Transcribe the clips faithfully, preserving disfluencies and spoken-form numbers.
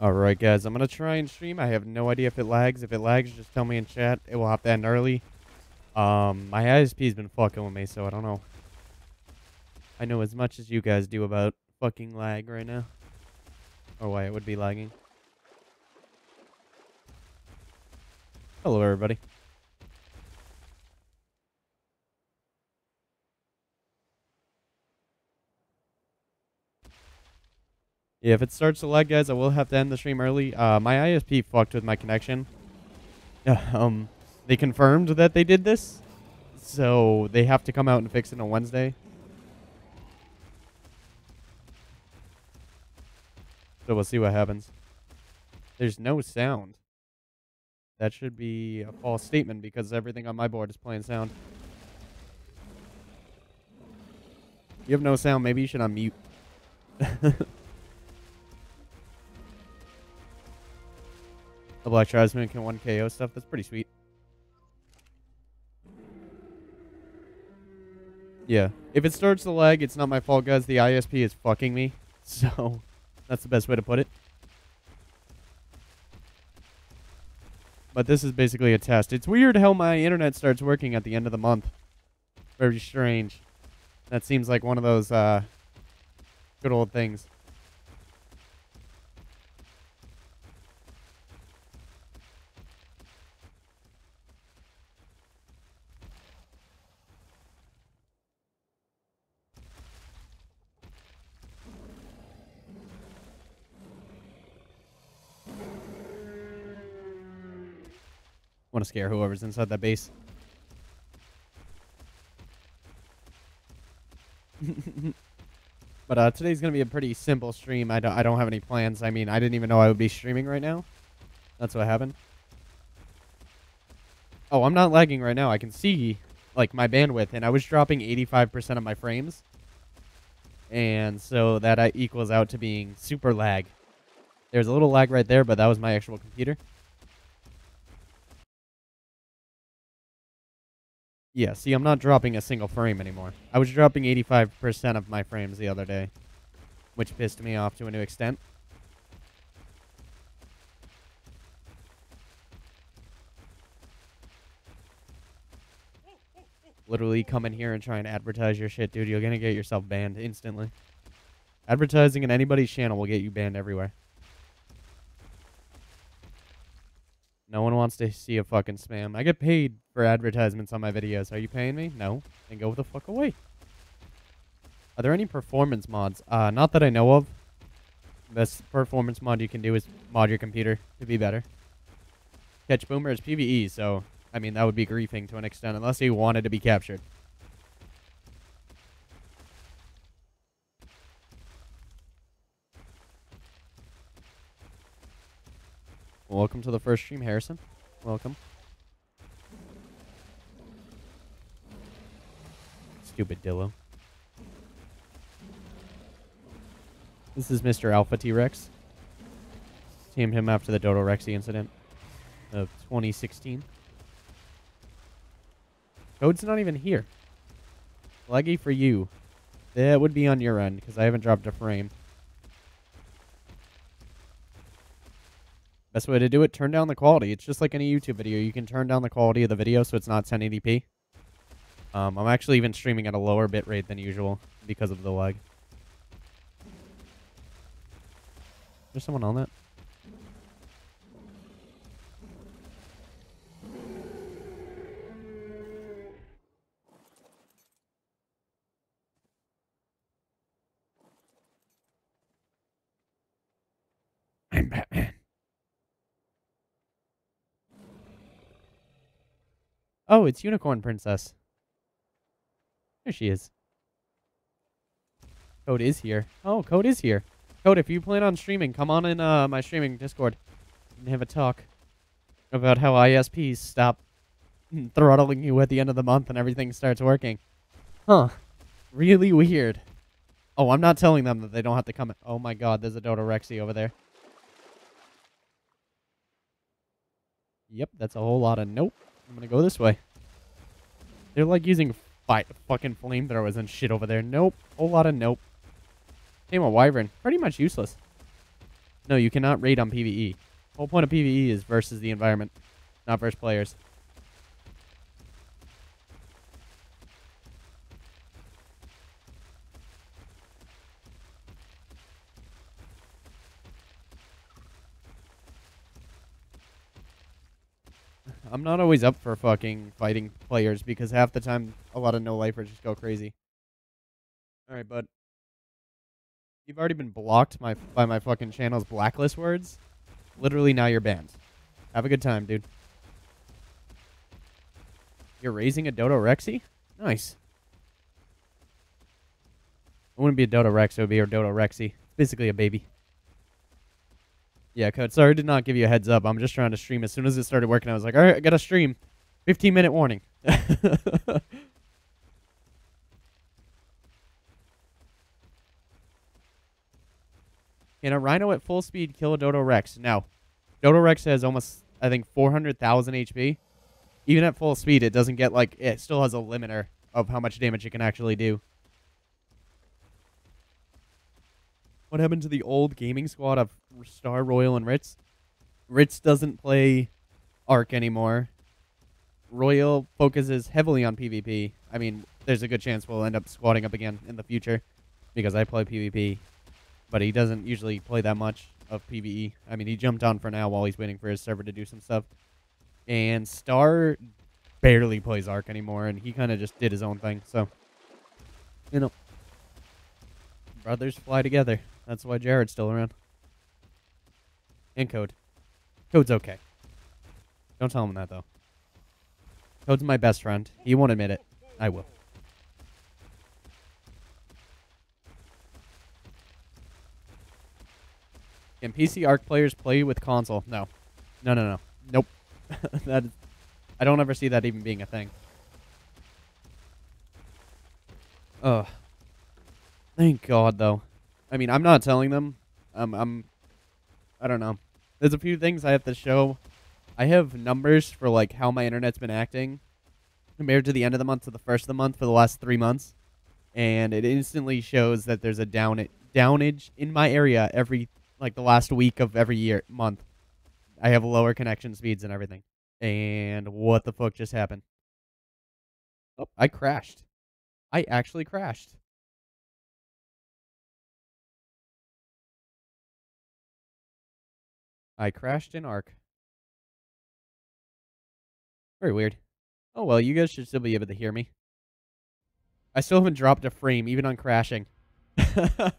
Alright guys, I'm going to try and stream. I have no idea if it lags. If it lags, just tell me in chat. It will have to end early. Um, my I S P's been fucking with me, so I don't know. I know as much as you guys do about fucking lag right now. Or why it would be lagging. Hello everybody. Yeah, if it starts to lag, guys, I will have to end the stream early. Uh, my I S P fucked with my connection. um, they confirmed that they did this, so they have to come out and fix it on Wednesday. So we'll see what happens. There's no sound. That should be a false statement because everything on my board is playing sound. You have no sound. Maybe you should unmute. The Black Tribesman can one K O stuff. That's pretty sweet. Yeah. If it starts to lag, it's not my fault, guys. The I S P is fucking me. So, that's the best way to put it. But this is basically a test. It's weird how my internet starts working at the end of the month. Very strange. That seems like one of those uh, good old things. Want to scare whoever's inside that base. But uh, today's going to be a pretty simple stream. I don't, I don't have any plans. I mean, I didn't even know I would be streaming right now. That's what happened. Oh, I'm not lagging right now. I can see like my bandwidth, and I was dropping eighty-five percent of my frames. And so that uh, equals out to being super lag. There's a little lag right there, but that was my actual computer. Yeah, see, I'm not dropping a single frame anymore. I was dropping eighty-five percent of my frames the other day, which pissed me off to a new extent. Literally come in here and try and advertise your shit, dude. You're going to get yourself banned instantly. Advertising in anybody's channel will get you banned everywhere. No one wants to see a fucking spam. I get paid for advertisements on my videos. Are you paying me? No. Then go the fuck away. Are there any performance mods? Uh, not that I know of. The best performance mod you can do is mod your computer to be better. Catch Boomer is PvE, so, I mean, that would be griefing to an extent, unless he wanted to be captured. Welcome to the first stream, Harrison. Welcome. Stupid Dillo. This is Mister Alpha T-Rex. Named him after the Dodorexy incident of twenty sixteen. Code's not even here. Laggy for you. That would be on your end, because I haven't dropped a frame. Best way to do it, turn down the quality. It's just like any YouTube video. You can turn down the quality of the video so it's not ten eighty p. Um, I'm actually even streaming at a lower bit rate than usual because of the lag. There's someone on that. I'm Batman. Oh, it's Unicorn Princess. There she is. Code is here. Oh, Code is here. Code, if you plan on streaming, come on in uh, my streaming Discord and have a talk about how I S Ps stop throttling you at the end of the month and everything starts working. Huh. Really weird. Oh, I'm not telling them that they don't have to come in. Oh my god, there's a Dodorexy over there. Yep, that's a whole lot of nope. I'm gonna go this way. They're like using fi fucking flamethrowers and shit over there. Nope. Whole lot of nope. Name a wyvern. Pretty much useless. No, you cannot raid on PvE. The whole point of PvE is versus the environment, not versus players. I'm not always up for fucking fighting players because half the time a lot of no-lifers just go crazy. Alright, bud. You've already been blocked my, by my fucking channel's blacklist words. Literally now you're banned. Have a good time, dude. You're raising a Dodorexy? Nice. It wouldn't be a Dodorex, it would be a Dodorexy. Basically a baby. Yeah, Code, sorry I did not give you a heads up. I'm just trying to stream. As soon as it started working, I was like, all right, I got to stream. fifteen minute warning. Can a rhino at full speed kill a Dodorex? No. Dodorex has almost, I think, four hundred thousand H P. Even at full speed, it doesn't get, like, it still has a limiter of how much damage it can actually do. What happened to the old gaming squad of Star, Royal, and Ritz? Ritz doesn't play Ark anymore. Royal focuses heavily on PvP. I mean, there's a good chance we'll end up squatting up again in the future because I play PvP, but he doesn't usually play that much of PvE. I mean, he jumped on for now while he's waiting for his server to do some stuff. And Star barely plays Ark anymore, and he kind of just did his own thing. So, you know, brothers fly together. That's why Jared's still around. And Code. Code's okay. Don't tell him that, though. Code's my best friend. He won't admit it. I will. Can P C Arc players play with console? No. No, no, no. Nope. That, I don't ever see that even being a thing. Ugh. Thank God, though. I mean, I'm not telling them. Um, I'm... I don't know. There's a few things I have to show. I have numbers for, like, how my internet's been acting compared to the end of the month to the first of the month for the last three months. And it instantly shows that there's a down downage in my area every, like, the last week of every year month. I have lower connection speeds and everything. And what the fuck just happened? Oh, I crashed. I actually crashed. I crashed in Ark. Very weird. Oh, well, you guys should still be able to hear me. I still haven't dropped a frame, even on crashing. Not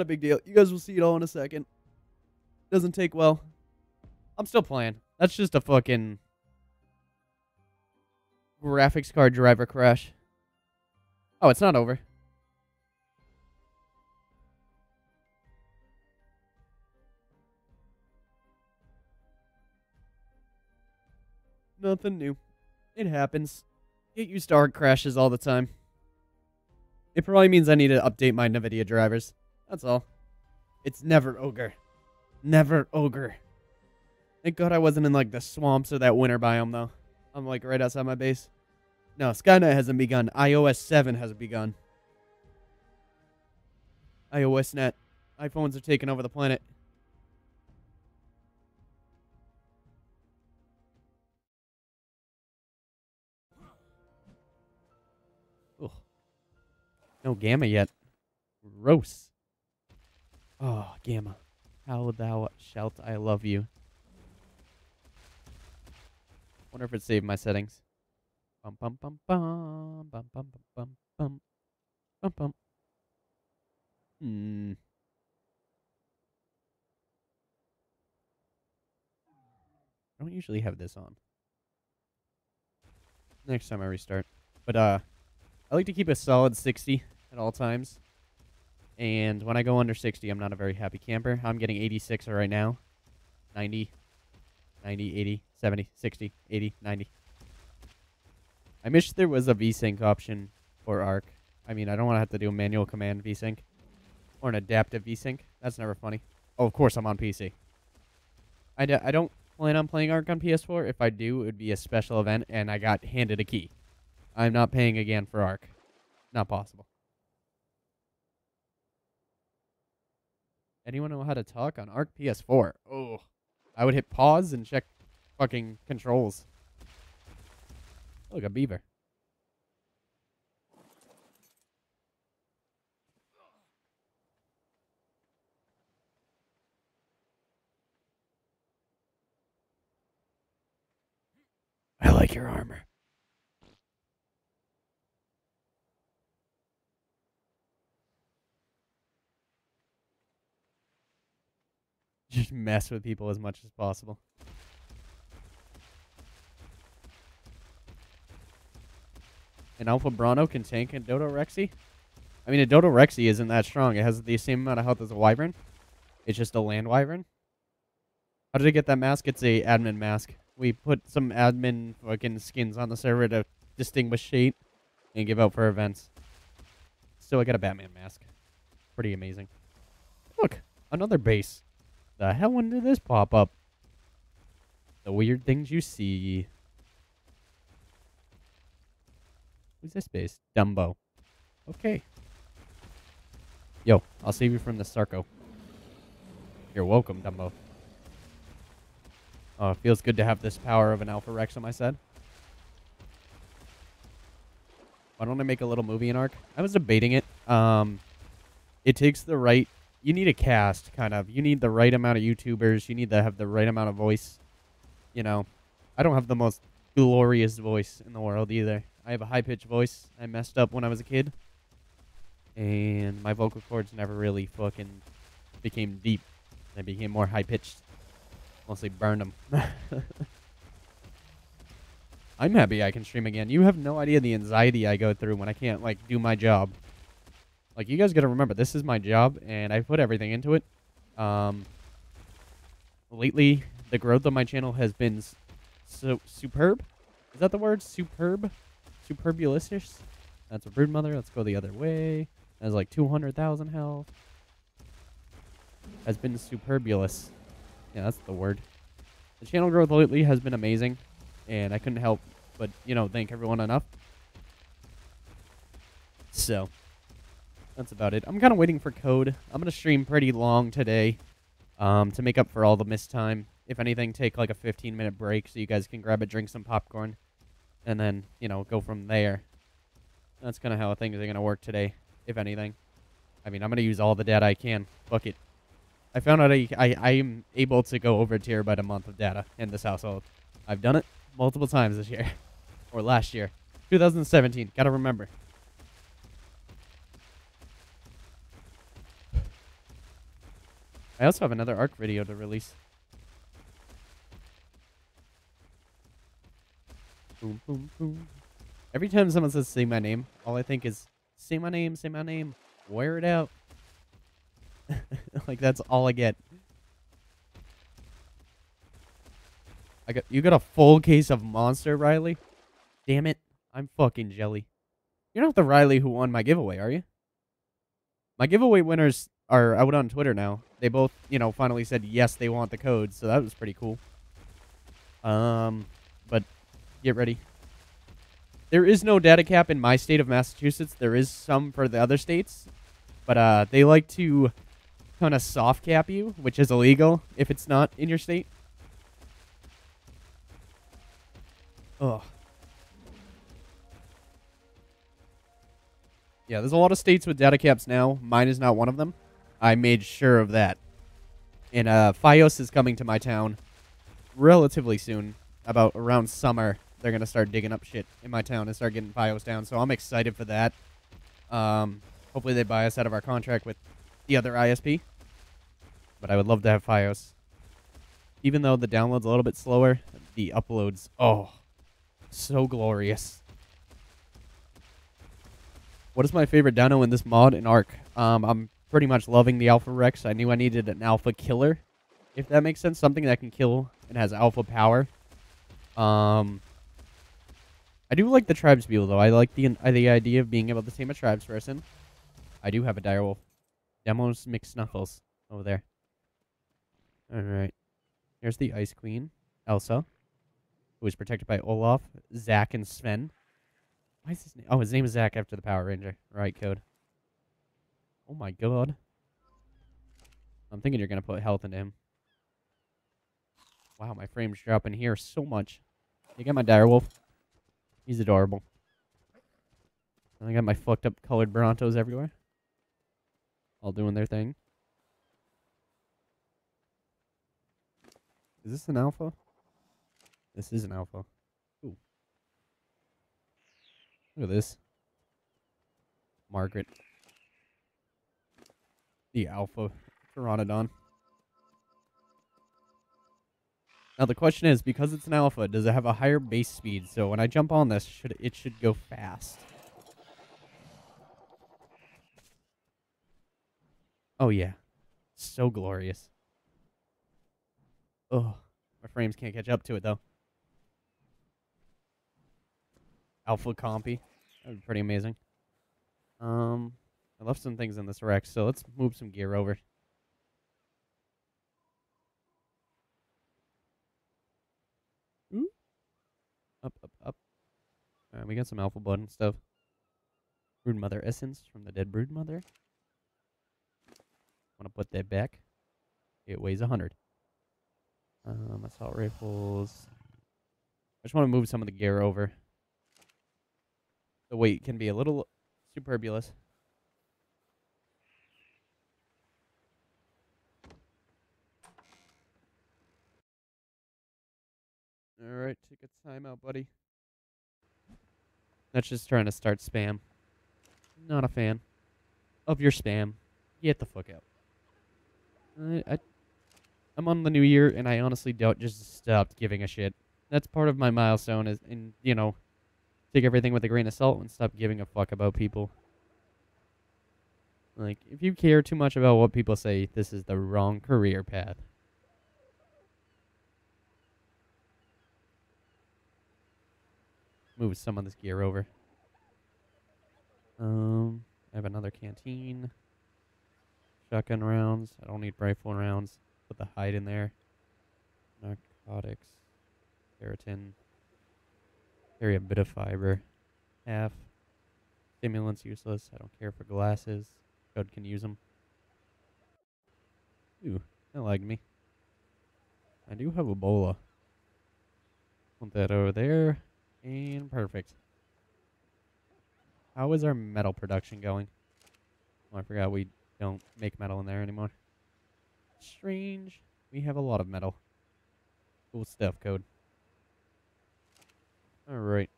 a big deal. You guys will see it all in a second. Doesn't take well. I'm still playing. That's just a fucking graphics card driver crash. Oh, it's not over. Nothing new. It happens. Get used to Ark crashes all the time. It probably means I need to update my Nvidia drivers. That's all. It's never ogre. Never ogre. Thank God I wasn't in like the swamps or that winter biome though. I'm like right outside my base. No, Skynet hasn't begun. i O S seven hasn't begun. i O S net. iPhones are taking over the planet. No gamma yet. Gross. Oh, gamma. How thou shalt I love you. Wonder if it saved my settings. Bum bum bum bum bum bum bum bum bum bum. Hmm. I don't usually have this on. Next time I restart. But uh I like to keep a solid sixty at all times. And when I go under sixty, I'm not a very happy camper. I'm getting eighty-six right now. ninety, ninety, eighty, seventy, sixty, eighty, ninety. I wish there was a VSync option for Ark. I mean, I don't want to have to do a manual command VSync. Or an adaptive VSync. That's never funny. Oh, of course I'm on P C. I, d I don't plan on playing Ark on P S four. If I do, it would be a special event and I got handed a key. I'm not paying again for Ark. Not possible. Anyone know how to talk on Ark P S four? Oh, I would hit pause and check fucking controls. Look, a beaver. I like your armor. Just mess with people as much as possible. An Alpha Brano can tank a Dodorexy? I mean, a Dodorexy isn't that strong. It has the same amount of health as a Wyvern. It's just a land Wyvern. How did I get that mask? It's a admin mask. We put some admin fucking skins on the server to distinguish shade and give out for events. So I got a Batman mask. Pretty amazing. Look, another base. The hell, when did this pop up? The weird things you see. Who's this base? Dumbo. Okay. Yo, I'll save you from the Sarco. You're welcome, Dumbo. Oh, it feels good to have this power of an Alpha Rex on my side. Why don't I make a little movie in Ark? I was debating it. Um, it takes the right... You need a cast, kind of. You need the right amount of YouTubers. You need to have the right amount of voice. You know, I don't have the most glorious voice in the world either. I have a high-pitched voice. I messed up when I was a kid. And my vocal cords never really fucking became deep. They became more high-pitched. Mostly burned them. I'm happy I can stream again. You have no idea the anxiety I go through when I can't, like, do my job. Like, you guys gotta remember, this is my job, and I put everything into it. Um, lately, the growth of my channel has been so superb. Is that the word? Superb? Superbulicious? That's a Broodmother. Let's go the other way. That's like two hundred thousand health. Has been superbulous. Yeah, that's the word. The channel growth lately has been amazing, and I couldn't help but, you know, thank everyone enough. So... that's about it. I'm kind of waiting for Code. I'm going to stream pretty long today um, to make up for all the missed time. If anything, take like a fifteen minute break so you guys can grab a drink, some popcorn, and then, you know, go from there. That's kind of how things are going to work today, if anything. I mean, I'm going to use all the data I can. Fuck it. I found out I, I, I am able to go over a tier by the month of data in this household. I've done it multiple times this year. Or last year. two thousand seventeen. Gotta remember. I also have another Ark video to release. Boom, boom, boom. Every time someone says, say my name, all I think is, say my name, say my name, wear it out. Like, that's all I get. I got, you got a full case of Monster, Riley? Damn it, I'm fucking jelly. You're not the Riley who won my giveaway, are you? My giveaway winners... are out on Twitter now. They both, you know, finally said yes, they want the code, so that was pretty cool. Um, but get ready. There is no data cap in my state of Massachusetts. There is some for the other states, but uh, they like to kind of soft cap you, which is illegal if it's not in your state. Ugh. Yeah, there's a lot of states with data caps now. Mine is not one of them. I made sure of that. And uh, Fios is coming to my town relatively soon. About around summer, they're going to start digging up shit in my town and start getting Fios down. So I'm excited for that. Um, hopefully they buy us out of our contract with the other I S P. But I would love to have Fios. Even though the download's a little bit slower, the uploads, oh, so glorious. What is my favorite dino in this mod in Ark? Um, I'm... pretty much loving the Alpha Rex. I knew I needed an Alpha Killer, if that makes sense. Something that can kill and has Alpha power. Um, I do like the tribes people, though. I like the uh, the idea of being able to tame a tribes person. I do have a direwolf. Demos McSnuckles over there. All right. Here's the Ice Queen, Elsa, who is protected by Olaf, Zach, and Sven. Why is his name? Oh, his name is Zach after the Power Ranger. All right, Code. Oh my god. I'm thinking you're going to put health into him. Wow, my frame's dropping here so much. You got my direwolf. He's adorable. And I got my fucked up colored Brontos everywhere. All doing their thing. Is this an alpha? This is an alpha. Ooh. Look at this. Margaret. The alpha Pteranodon. Now the question is, because it's an alpha, does it have a higher base speed? So when I jump on this, should it should go fast. Oh yeah. So glorious. Oh, my frames can't catch up to it though. Alpha compy. That would be pretty amazing. Um I left some things in this rack, so let's move some gear over. Ooh. Up, up, up. Alright, we got some alpha blood and stuff. Broodmother essence from the dead broodmother. Want to put that back. It weighs one hundred. Um, assault rifles. I just want to move some of the gear over. The weight can be a little superbulous. Alright, take a time out, buddy. That's just trying to start spam. Not a fan of your spam. Get the fuck out. I, I, I'm on the new year, and I honestly don't just stop giving a shit. That's part of my milestone, is, and you know, take everything with a grain of salt and stop giving a fuck about people. Like, if you care too much about what people say, this is the wrong career path. Move some of this gear over. Um, I have another canteen. Shotgun rounds. I don't need rifle rounds. Put the hide in there. Narcotics. Keratin. Carry a bit of fiber. Half. Stimulants useless. I don't care for glasses. Code can use them. Ooh, that lagged me. I do have Ebola. Want that over there. And perfect. How is our metal production going? Oh, I forgot we... don't make metal in there anymore. Strange. We have a lot of metal. Cool stuff, Code. Alright.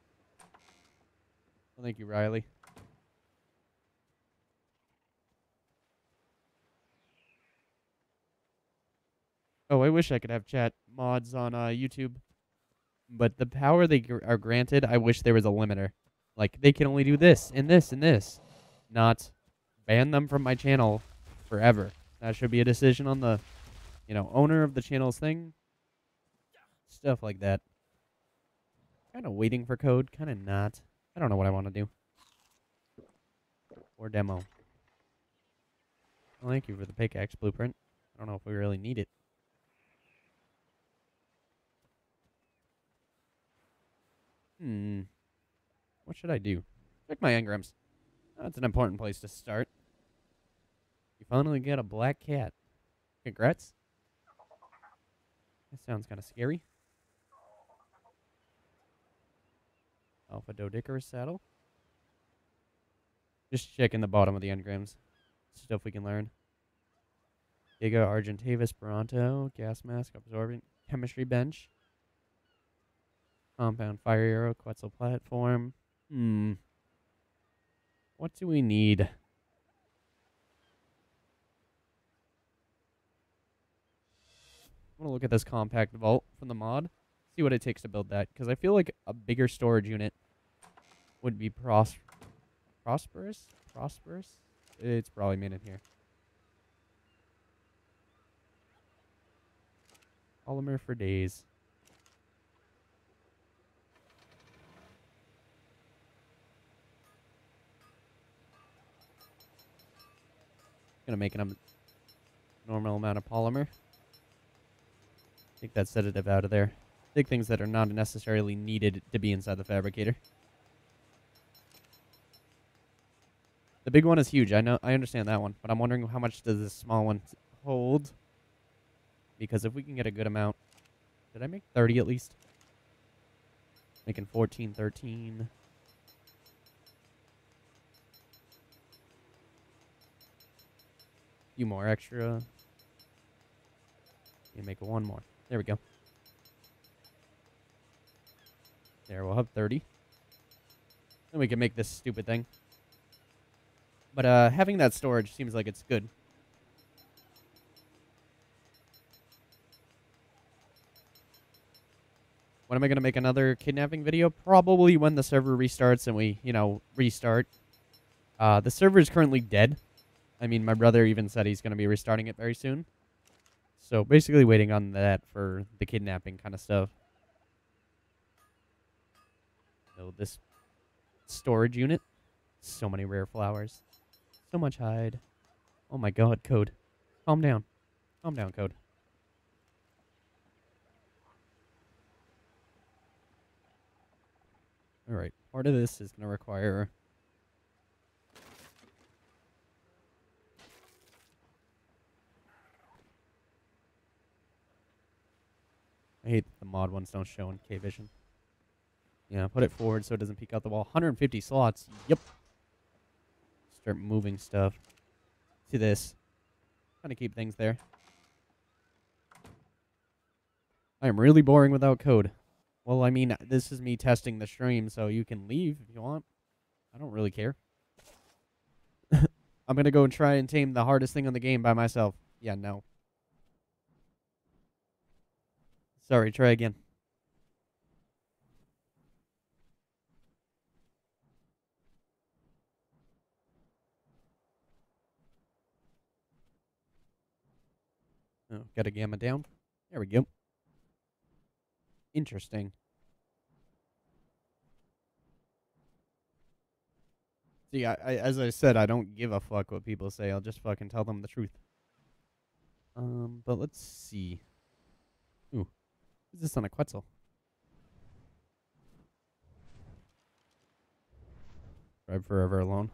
Well, thank you, Riley. Oh, I wish I could have chat mods on uh, YouTube. But the power they gr are granted, I wish there was a limiter. Like, they can only do this, and this, and this. Not... ban them from my channel forever. That should be a decision on the, you know, owner of the channel's thing. Stuff like that. Kind of waiting for Code, kind of not. I don't know what I want to do. Or demo. Well, thank you for the pickaxe blueprint. I don't know if we really need it. Hmm. What should I do? Check my engrams. That's an important place to start. You finally get a black cat. Congrats. That sounds kind of scary. Alpha Dodicarus saddle. Just checking the bottom of the engrams. Stuff we can learn. Giga, Argentavis, Bronto, gas mask, absorbent, chemistry bench. Compound fire arrow, Quetzal platform. Hmm. What do we need? I want to look at this compact vault from the mod. See what it takes to build that. Because I feel like a bigger storage unit would be pros prosperous? Prosperous? It's probably made in here. Polymer for days. Gonna make an normal amount of polymer. Take that sedative out of there. Take things that are not necessarily needed to be inside the fabricator. The big one is huge. I know. I understand that one, but I'm wondering how much does this small one hold. Because if we can get a good amount... Did I make thirty at least? Making fourteen, thirteen... Few more extra. You make one more. There we go. There, we'll have thirty. Then we can make this stupid thing. But uh, having that storage seems like it's good. When am I going to make another kidnapping video? Probably when the server restarts and we, you know, restart. Uh, the server is currently dead. I mean, my brother even said he's going to be restarting it very soon. So basically waiting on that for the kidnapping kind of stuff. So this storage unit. So many rare flowers. So much hide. Oh my god, Code. Calm down. Calm down, Code. Alright, part of this is going to require... I hate that the mod ones don't show in K-Vision. Yeah, put it forward so it doesn't peek out the wall. one hundred fifty slots. Yep. Start moving stuff to this. Trying to keep things there. I am really boring without Code. Well, I mean, this is me testing the stream, so you can leave if you want. I don't really care. I'm going to go and try and tame the hardest thing on the game by myself. Yeah, no. Sorry, try again. Oh, got a gamma down. There we go. Interesting. See, I, I, as I said, I don't give a fuck what people say. I'll just fucking tell them the truth. Um, but let's see. Ooh. Is this on a Quetzal? Tribe forever alone.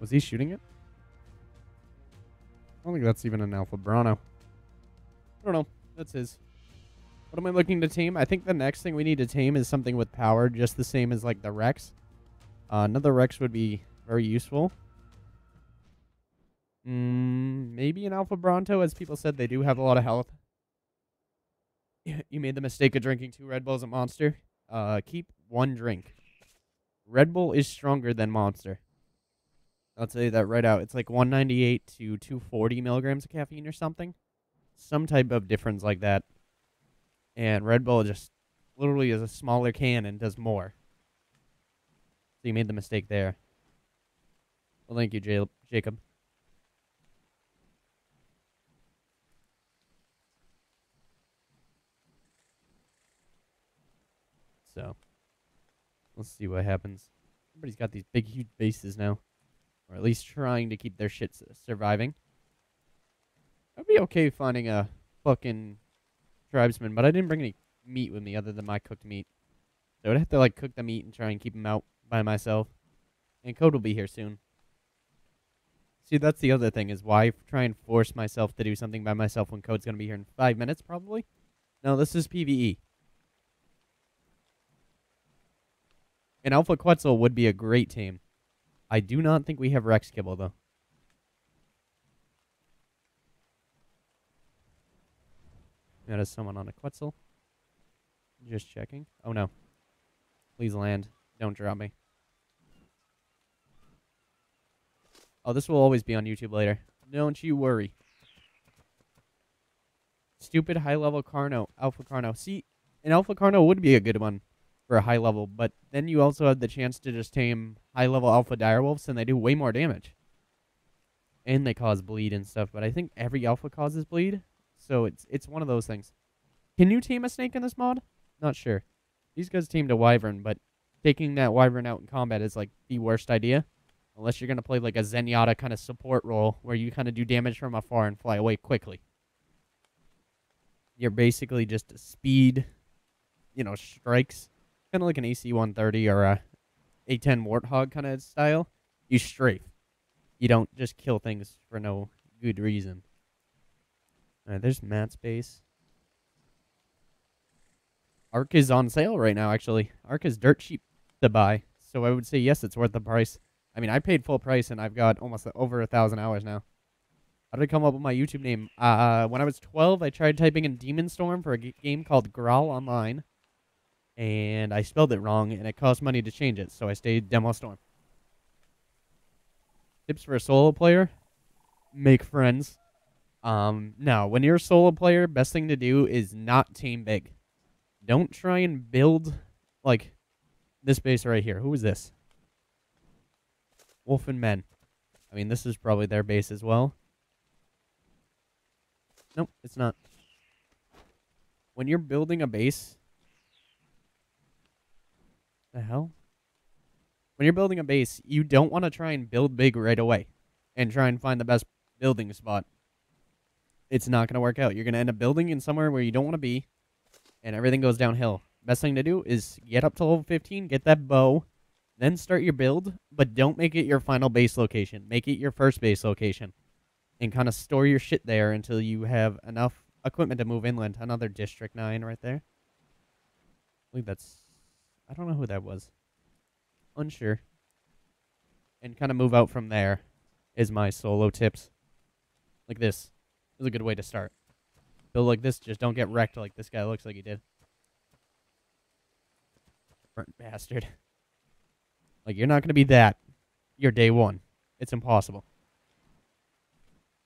Was he shooting it? I don't think that's even an Alpha Brano. I don't know. That's his. What am I looking to tame? I think the next thing we need to tame is something with power, just the same as like the Rex. Uh, another Rex would be very useful. Mm, maybe an Alpha Bronto, as people said, they do have a lot of health. You made the mistake of drinking two Red Bulls at Monster. Uh, keep one drink. Red Bull is stronger than Monster. I'll tell you that right out. It's like one ninety-eight to two forty milligrams of caffeine or something. Some type of difference like that. And Red Bull just literally is a smaller can and does more. So you made the mistake there. Well, thank you, J- Jacob. So, let's see what happens. Everybody's got these big, huge bases now. Or at least trying to keep their shit surviving. I'd be okay finding a fucking tribesman, but I didn't bring any meat with me other than my cooked meat. So I'd have to like cook the meat and try and keep him out by myself. And Code will be here soon. See, that's the other thing, is why try and force myself to do something by myself when Code's going to be here in five minutes, probably? No, this is PvE. An Alpha Quetzal would be a great team. I do not think we have Rex Kibble, though. That is someone on a Quetzal. Just checking. Oh, no. Please land. Don't drop me. Oh, this will always be on YouTube later. Don't you worry. Stupid high-level Carno. Alpha Carno. See, an Alpha Carno would be a good one for a high level, but then you also have the chance to just tame high-level alpha direwolves, and they do way more damage. And they cause bleed and stuff, but I think every alpha causes bleed, so it's it's one of those things. Can you tame a snake in this mod? Not sure. These guys tamed a wyvern, but taking that wyvern out in combat is like the worst idea, unless you're going to play like a Zenyatta kind of support role, where you kind of do damage from afar and fly away quickly. You're basically just speed, you know, strikes. kind of like an A C one thirty or a A ten Warthog kind of style. You strafe. You don't just kill things for no good reason. Alright, there's Matt's base. Ark is on sale right now, actually. Ark is dirt cheap to buy, so I would say yes, it's worth the price. I mean, I paid full price, and I've got almost over a thousand hours now. How did I come up with my YouTube name? Uh, when I was twelve, I tried typing in Demon Storm for a g game called Growl Online, and I spelled it wrong, and it cost money to change it, so I stayed Demo Storm. Tips for a solo player? Make friends. Um, now, when you're a solo player, best thing to do is not team big. Don't try and build, like, this base right here. Who is this? Wolf and Men. I mean, this is probably their base as well. Nope, it's not. When you're building a base... The hell? When you're building a base, you don't want to try and build big right away and try and find the best building spot. It's not going to work out. You're going to end up building in somewhere where you don't want to be, and everything goes downhill. Best thing to do is get up to level fifteen, get that bow, then start your build, but don't make it your final base location. Make it your first base location, and kind of store your shit there until you have enough equipment to move inland. Another District nine right there. I believe that's... I don't know who that was. Unsure. And kind of move out from there is my solo tips. Like this. This is a good way to start. Build like this, just don't get wrecked like this guy looks like he did. Burnt bastard. Like, you're not going to be that. You're day one. It's impossible.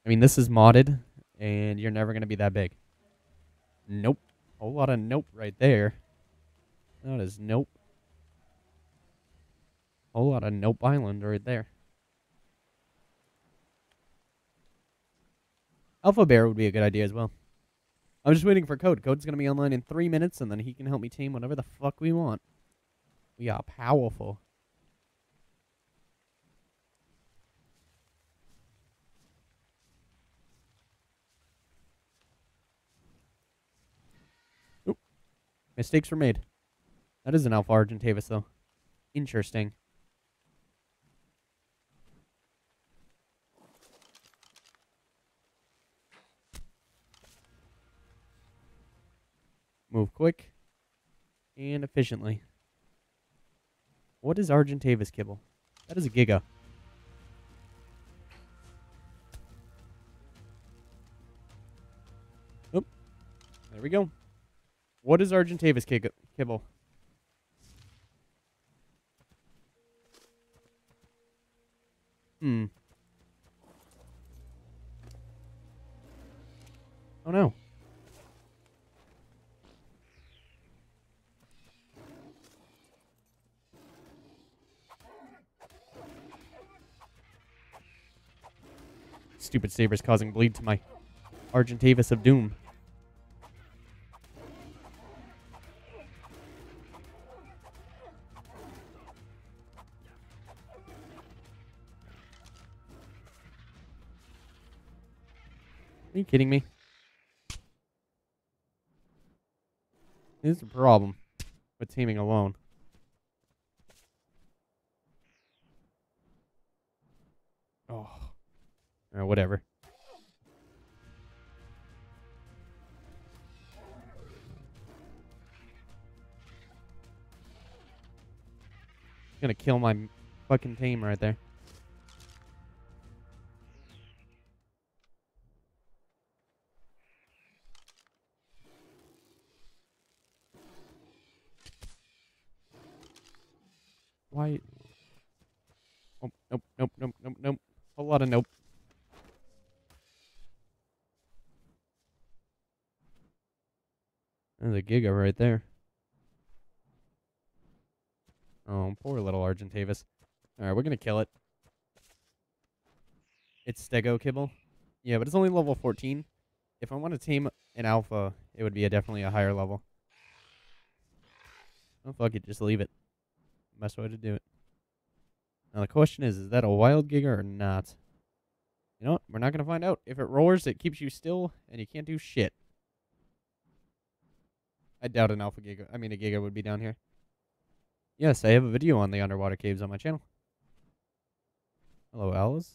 I mean, this is modded, and you're never going to be that big. Nope. A whole lot of nope right there. That is nope. A whole lot of nope island right there. Alpha Bear would be a good idea as well. I'm just waiting for Code. Code's going to be online in three minutes, and then he can help me tame whatever the fuck we want. We are powerful. Mistakes were made. That is an Alpha Argentavis, though. Interesting. Move quick and efficiently. What is Argentavis kibble? That is a Giga. Oh, there we go. What is Argentavis kibble? Hmm. Oh no. Stupid sabers causing bleed to my Argentavis of Doom. Are you kidding me? This is a problem with teaming alone. Oh. Or whatever. Gonna kill my fucking team right there. Why? Oh, nope, nope, nope, nope, nope. A lot of nope. There's a Giga right there. Oh, poor little Argentavis. Alright, we're gonna kill it. It's Stego Kibble. Yeah, but it's only level fourteen. If I want to tame an alpha, it would be a definitely a higher level. Oh, fuck it, just leave it. Best way to do it. Now the question is, is that a wild Giga or not? You know what? We're not going to find out. If it roars, it keeps you still, and you can't do shit. I doubt an alpha Giga. I mean, a Giga would be down here. Yes, I have a video on the underwater caves on my channel. Hello, Alice.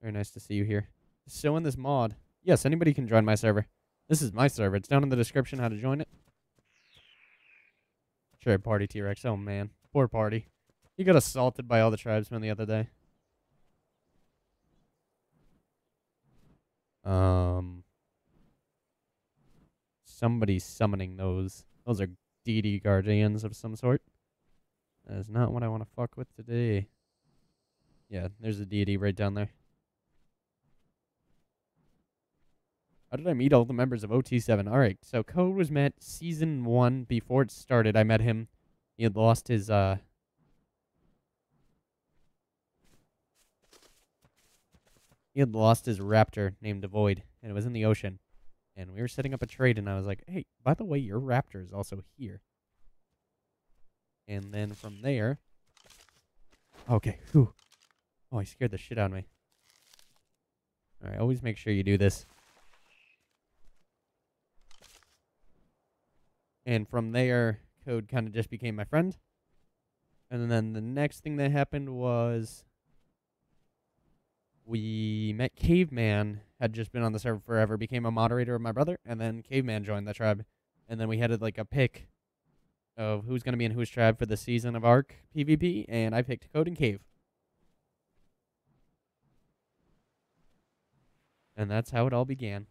Very nice to see you here. So in this mod, yes, anybody can join my server. This is my server. It's down in the description how to join it. Sure, party T-Rex. Oh, man. Poor party. He got assaulted by all the tribesmen the other day. Um, somebody's summoning those. Those are deity guardians of some sort. That is not what I want to fuck with today. Yeah, there's a deity right down there. How did I meet all the members of O T seven? Alright, so Code was met season one. Before it started, I met him. He had lost his, uh... He had lost his raptor named Void, and it was in the ocean. And we were setting up a trade, and I was like, hey, by the way, your raptor is also here. And then from there... Okay, whew. Oh, he scared the shit out of me. Alright, always make sure you do this. And from there, Code kind of just became my friend. And then the next thing that happened was... we met Caveman, had just been on the server forever, became a moderator of my brother, and then Caveman joined the tribe. And then we had like a pick of who's going to be in whose tribe for the season of Ark PvP, and I picked Code and Cave. And that's how it all began.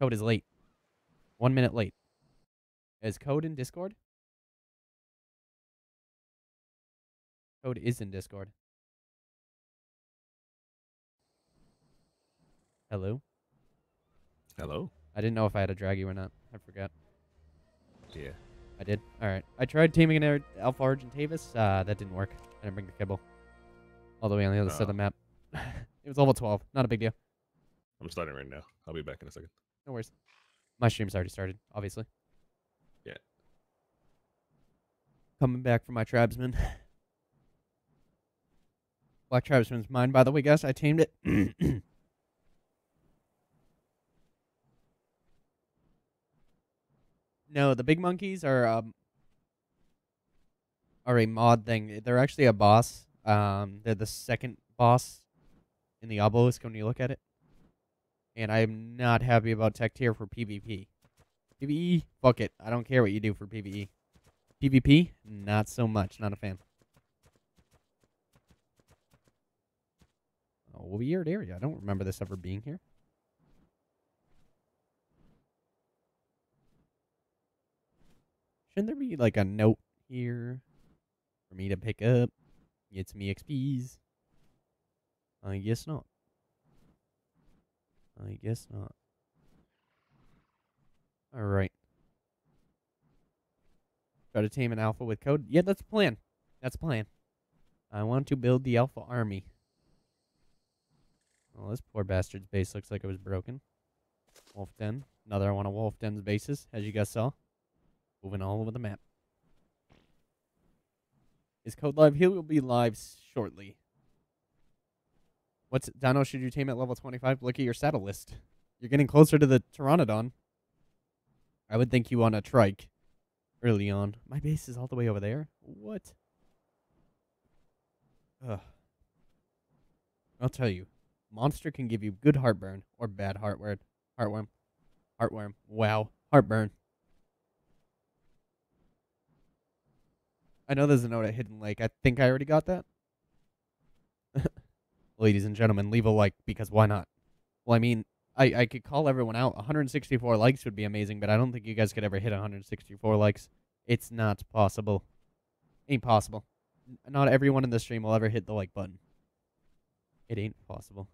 Code is late. One minute late. Is Code in Discord? Code is in Discord. Hello? Hello? I didn't know if I had to drag you or not. I forgot. Yeah. I did? Alright. I tried teaming an Alpha Argentavis. Uh, that didn't work. I didn't bring the kibble. All the way on the other uh, side of the map. It was level twelve. Not a big deal. I'm starting right now. I'll be back in a second. No worries. My stream's already started, obviously. Yeah. Coming back from my tribesman. Black tribesman's mine, by the way, guys. I tamed it. No, the big monkeys are um are a mod thing. They're actually a boss. Um, they're the second boss in the obelisk when you look at it. And I am not happy about tech tier for PvP. PvE, fuck it. I don't care what you do for PvE. PvP, not so much. Not a fan. Oh, weird area. I don't remember this ever being here. Shouldn't there be, like, a note here for me to pick up? Get some E X Ps? I guess not. I guess not. Alright. Try to tame an alpha with Code? Yeah, that's the plan. That's the plan. I want to build the alpha army. Well, this poor bastard's base looks like it was broken. Wolf Den. Another one of Wolf Den's bases, as you guys saw. Moving all over the map. Is Code live? He will be live shortly. What's Dino? Should you tame at level twenty-five? Look at your saddle list. You're getting closer to the Pteranodon. I would think you want a trike early on. My base is all the way over there. What? Ugh. I'll tell you. Monster can give you good heartburn or bad heartworm. Heartworm. Heartworm. Wow. Heartburn. I know there's a note at Hidden Lake. I think I already got that. Ladies and gentlemen, leave a like, because why not? Well, I mean, I, I could call everyone out. one hundred sixty-four likes would be amazing, but I don't think you guys could ever hit one hundred sixty-four likes. It's not possible. Ain't possible. N not everyone in the stream will ever hit the like button. It ain't possible.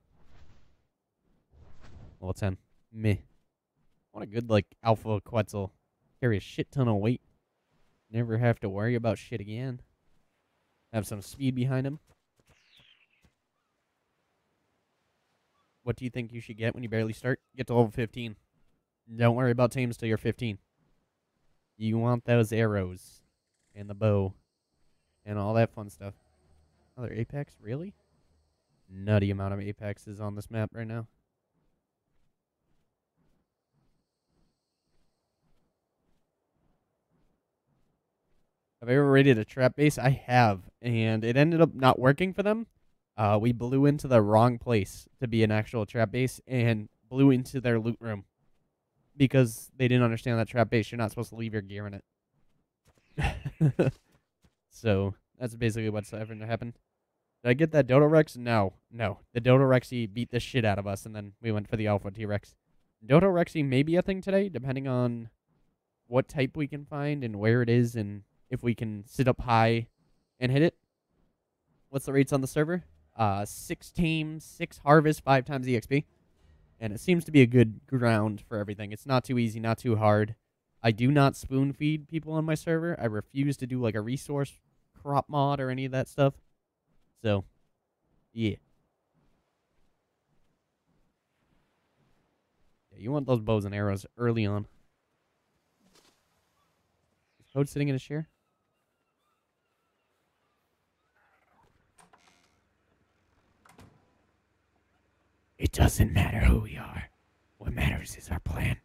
Level ten. Meh. What a good, like, alpha Quetzal. Carry a shit ton of weight. Never have to worry about shit again. Have some speed behind him. What do you think you should get when you barely start? Get to level fifteen. Don't worry about tames till you're fifteen. You want those arrows. And the bow. And all that fun stuff. Another apex? Really? Nutty amount of apexes on this map right now. Have I ever raided a trap base? I have, and it ended up not working for them. Uh, we blew into the wrong place to be an actual trap base and blew into their loot room because they didn't understand that trap base, you're not supposed to leave your gear in it. So that's basically what's ever happened. Did I get that Dodorex? No, no. The Dodorexy beat the shit out of us, and then we went for the Alpha T-Rex. Dodorexy may be a thing today, depending on what type we can find and where it is and if we can sit up high and hit it. What's the rates on the server? Uh, six teams, six harvests, five times E X P. And it seems to be a good ground for everything. It's not too easy, not too hard. I do not spoon feed people on my server. I refuse to do like a resource crop mod or any of that stuff. So, yeah. Yeah, you want those bows and arrows early on. Is Code sitting in his chair? It doesn't matter who we are. What matters is our plan.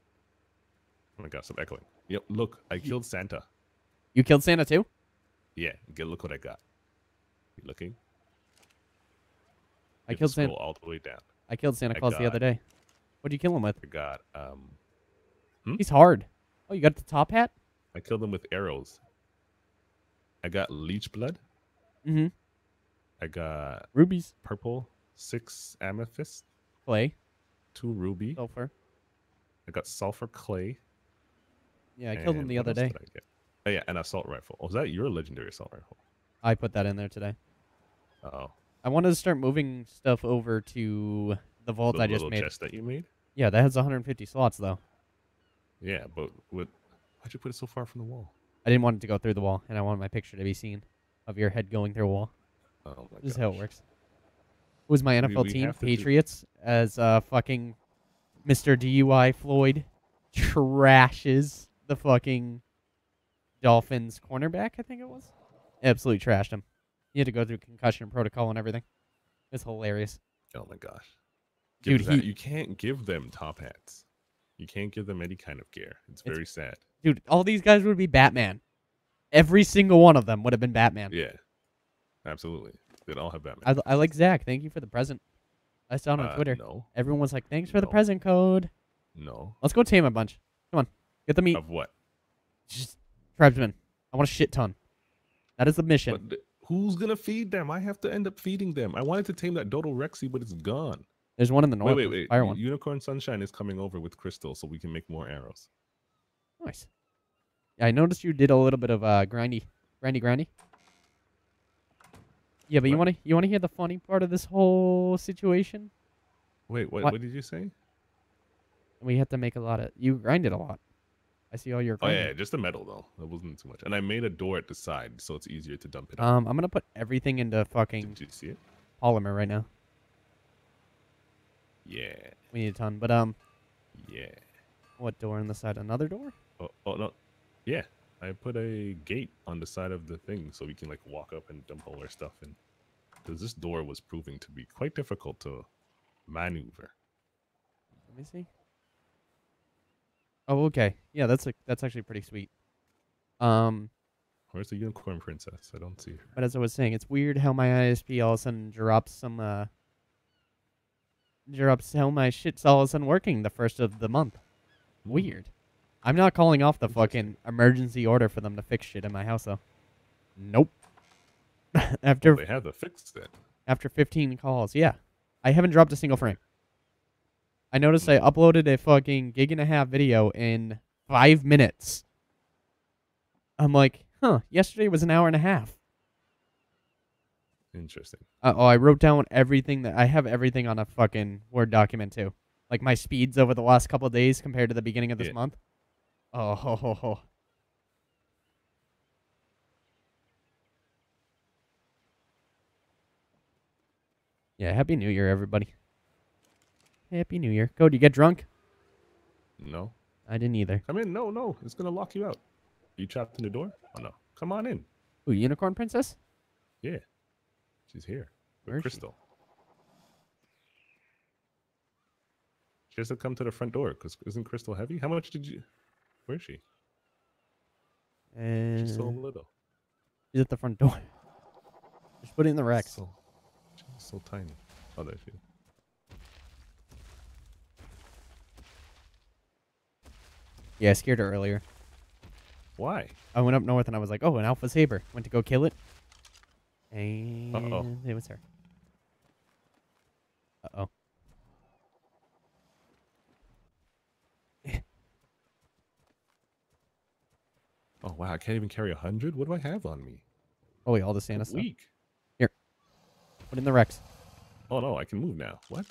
Oh my gosh, I'm echoing. Yep, look, I killed Santa. You killed Santa too? Yeah, look what I got. You looking? I killed Santa. All the way down. I killed Santa Claus the other day. What did you kill him with? I got, um... Hmm? He's hard. Oh, you got the top hat? I killed him with arrows. I got leech blood. Mm-hmm. I got... rubies. Purple. Six amethyst. Clay. Two ruby. Sulfur. I got sulfur clay. Yeah, I killed him the other day. Oh, yeah, an assault rifle. Oh, is that your legendary assault rifle? I put that in there today. Uh-oh. I wanted to start moving stuff over to the vault I just made. The little chest that you made? Yeah, that has one hundred fifty slots, though. Yeah, but what, why'd you put it so far from the wall? I didn't want it to go through the wall, and I wanted my picture to be seen of your head going through a wall. Oh, my god. This is how it works. Who's my N F L we, we team? Patriots. As uh, fucking Mister D U I Floyd trashes the fucking Dolphins cornerback, I think it was. Absolutely trashed him. He had to go through concussion protocol and everything. It's hilarious. Oh my gosh. Give dude, he, you can't give them top hats. You can't give them any kind of gear. It's, it's very sad. Dude, all these guys would be Batman. Every single one of them would have been Batman. Yeah. Absolutely. They'd all have Batman. I, I like Zach. Thank you for the present. I saw it on uh, Twitter. No. Everyone was like, thanks for no. the present, Code. No. Let's go tame a bunch. Come on. Get the meat. Of what? Just tribesmen. I want a shit ton. That is the mission. But who's going to feed them? I have to end up feeding them. I wanted to tame that Dodorexy, but it's gone. There's one in the north. Wait, wait, wait. Fire one. Unicorn Sunshine is coming over with Crystal, so we can make more arrows. Nice. Yeah, I noticed you did a little bit of uh, grindy, grindy, grindy. Yeah, but what? you want to you want to hear the funny part of this whole situation? Wait, what, what? What did you say? We had to make a lot of... You grinded a lot. I see all your... grinding. Oh, yeah, just the metal, though. That wasn't too much. And I made a door at the side, so it's easier to dump it out. Um, I'm going to put everything into fucking... Did you see it? Polymer right now. Yeah. We need a ton, but, um... Yeah. What door on the side? Another door? Oh, oh no. Yeah. I put a gate on the side of the thing so we can, like, walk up and dump all our stuff in. Because this door was proving to be quite difficult to maneuver. Let me see. Oh, okay. Yeah, that's a, that's actually pretty sweet. Um, Where's the Unicorn Princess? I don't see her. But as I was saying, it's weird how my I S P all of a sudden drops some... Uh, drops how my shit's all of a sudden working the first of the month. Weird. I'm not calling off the fucking emergency order for them to fix shit in my house, though. Nope. After well, they have the fix then. After fifteen calls, yeah. I haven't dropped a single frame. I noticed I uploaded a fucking gig and a half video in five minutes. I'm like, huh, yesterday was an hour and a half. Interesting. Uh, oh, I wrote down everything that I have everything on a fucking Word document, too. Like my speeds over the last couple of days compared to the beginning of this yeah. month. Oh, ho, ho, ho. Yeah, Happy New Year, everybody. Happy New Year. Code, you get drunk? No. I didn't either. Come in. No, no. It's going to lock you out. You trapped in the door? Oh, no. Come on in. Ooh, Unicorn Princess? Yeah. She's here. Where's Crystal? She? she has to come to the front door, because isn't Crystal heavy? How much did you... Where is she? Uh... She's so little. He's at the front door. Just put it in the rack. So, so tiny. Oh, there she is. Yeah, I scared her earlier. Why? I went up north and I was like, oh, an alpha saber. Went to go kill it. And Uh-oh. It was her. Uh-oh. Oh, wow. I can't even carry a hundred? What do I have on me? Oh, wait. All the Santa stuff. Weak. Here. Put in the Rex. Oh, no. I can move now. What?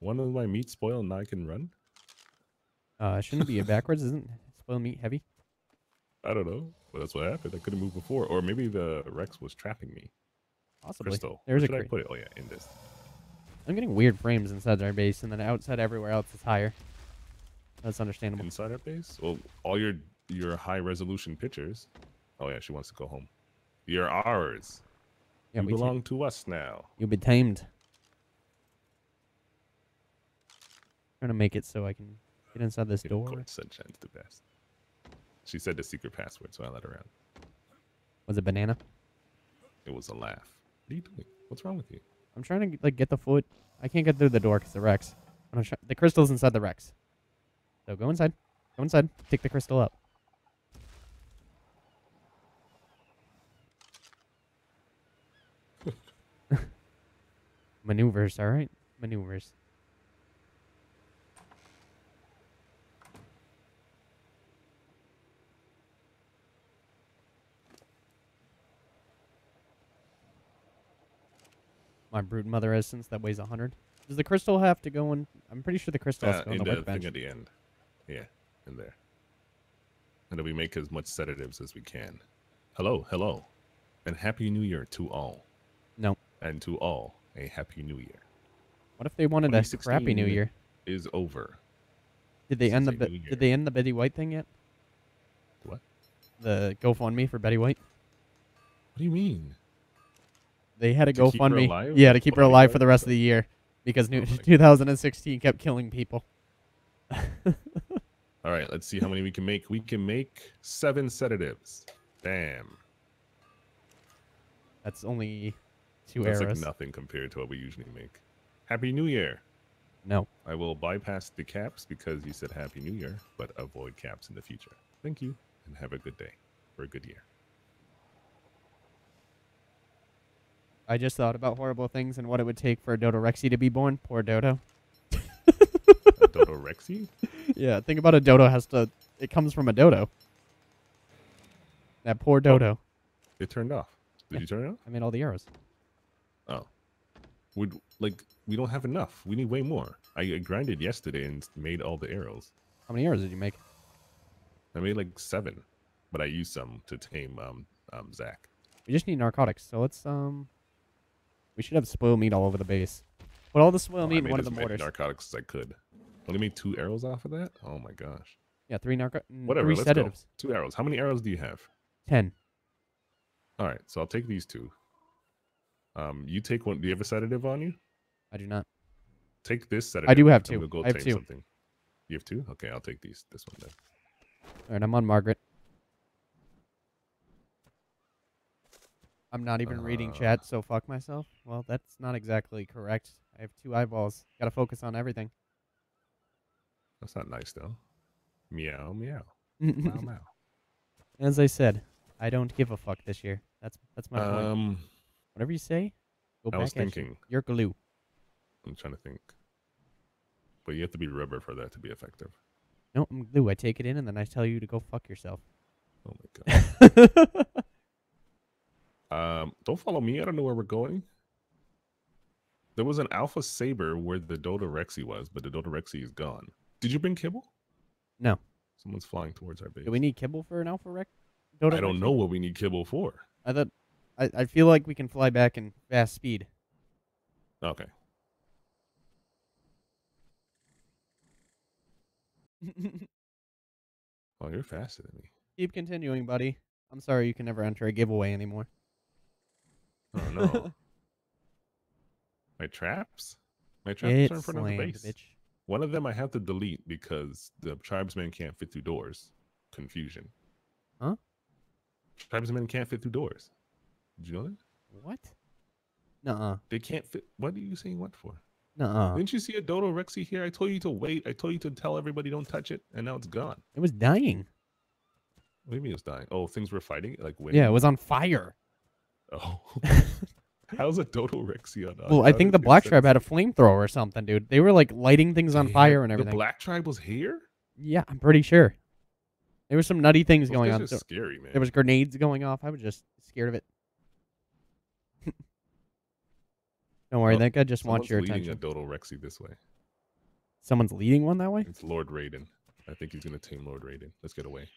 One of my meat spoiled and I can run? Uh, shouldn't it be a backwards? Isn't spoiled meat heavy? I don't know. But that's what happened. I couldn't move before. Or maybe the Rex was trapping me. Possibly. Crystal. There's Where a should crate. I put it? Oh, yeah. In this. I'm getting weird frames inside our base, and then outside everywhere else is higher. That's understandable. Inside our base? Well, all your... your high resolution pictures. Oh yeah, she wants to go home. You're ours. Yeah, you belong to us now. You'll be tamed. I'm trying to make it so I can get inside this yeah, door. Of course, Sunshine's the best. She said the secret password, so I let her out. Was it banana? It was a laugh. What are you doing? What's wrong with you? I'm trying to like get the foot. I can't get through the door because the Rex. I'm try the crystal's inside the Rex. So go inside. Go inside. Pick the crystal up. Maneuvers, all right? Maneuvers. My Broodmother essence that weighs a hundred. Does the crystal have to go in? I'm pretty sure the crystal uh, has to go in the, the workbench. Thing at the end. Yeah, in there. And we make as much sedatives as we can. Hello, hello. And Happy New Year to all. No. And to all. A happy new year. What if they wanted a crappy new year? Is over. Did they end the Did they end the Betty White thing yet? What? The GoFundMe for Betty White. What do you mean? They had a GoFundMe. Yeah, to keep her alive for the rest of the year because new, two thousand sixteen kept killing people. All right, let's see how many we can make. We can make seven sedatives. Damn. That's only. Two That's eras. Like nothing compared to what we usually make. Happy New Year. No. I will bypass the caps because you said Happy New Year, but avoid caps in the future. Thank you, and have a good day or a good year. I just thought about horrible things and what it would take for a Dodorexy to be born. Poor Dodo. A Dodorexy? Yeah, think about a Dodo has to... It comes from a Dodo. That poor Dodo. Oh, it turned off. Did yeah. you turn it off? I made all the arrows. Oh, would like we don't have enough. We need way more. I, I grinded yesterday and made all the arrows. How many arrows did you make? I made like seven, but I used some to tame um um Zach. We just need narcotics, so let's um. We should have spoil meat all over the base. Put all the spoil oh, meat in one of the mortars. Narcotics as I could. Only made two arrows off of that. Oh my gosh. Yeah, three narco. Whatever. Three let's sedatives. Go. Two arrows. How many arrows do you have? Ten. All right, so I'll take these two. Um, you take one. Do you have a sedative on you? I do not. Take this sedative. I do have two. Go I have two. Something. You have two? Okay, I'll take these. This one then. All right, I'm on Margaret. I'm not even uh, reading chat, so fuck myself. Well, that's not exactly correct. I have two eyeballs. Gotta focus on everything. That's not nice, though. Meow, meow. Meow, meow. As I said, I don't give a fuck this year. That's, that's my point. Um... Whatever you say, go I back was thinking. You. You're glue. I'm trying to think. But you have to be rubber for that to be effective. No, I'm glue. I take it in and then I tell you to go fuck yourself. Oh my god. um, don't follow me. I don't know where we're going. There was an alpha saber where the Dodorexy was, but the Dodorexy is gone. Did you bring kibble? No. Someone's flying towards our base. Do we need kibble for an alpha rec? Dodorexy? I don't know what we need kibble for. I thought... I, I feel like we can fly back in fast speed. Okay. Oh, you're faster than me. Keep continuing, buddy. I'm sorry you can never enter a giveaway anymore. Oh, no. My traps? My traps it's are in front slammed, of the base. Bitch. One of them I have to delete because the tribesman can't fit through doors. Confusion. Huh? Tribesmen men can't fit through doors. Did you know that? What? Nuh-uh. They can't fit. What are you saying what for? Nuh-uh. Didn't you see a Dodorexy here? I told you to wait. I told you to tell everybody don't touch it, and now it's gone. It was dying. What do you mean it was dying? Oh, things were fighting? Like when? Yeah, it was on fire. Oh. How's a Dodorexy on? Well, I think the Black Tribe had a flamethrower or something, dude. They were like lighting things on fire and everything. The Black Tribe was here? Yeah, I'm pretty sure. There were some nutty things going on. This is scary, man. There was grenades going off. I was just scared of it. Don't worry, that guy just wants your attention. Someone's leading a Dodorexy this way. Someone's leading one that way? It's Lord Raiden. I think he's going to tame Lord Raiden. Let's get away.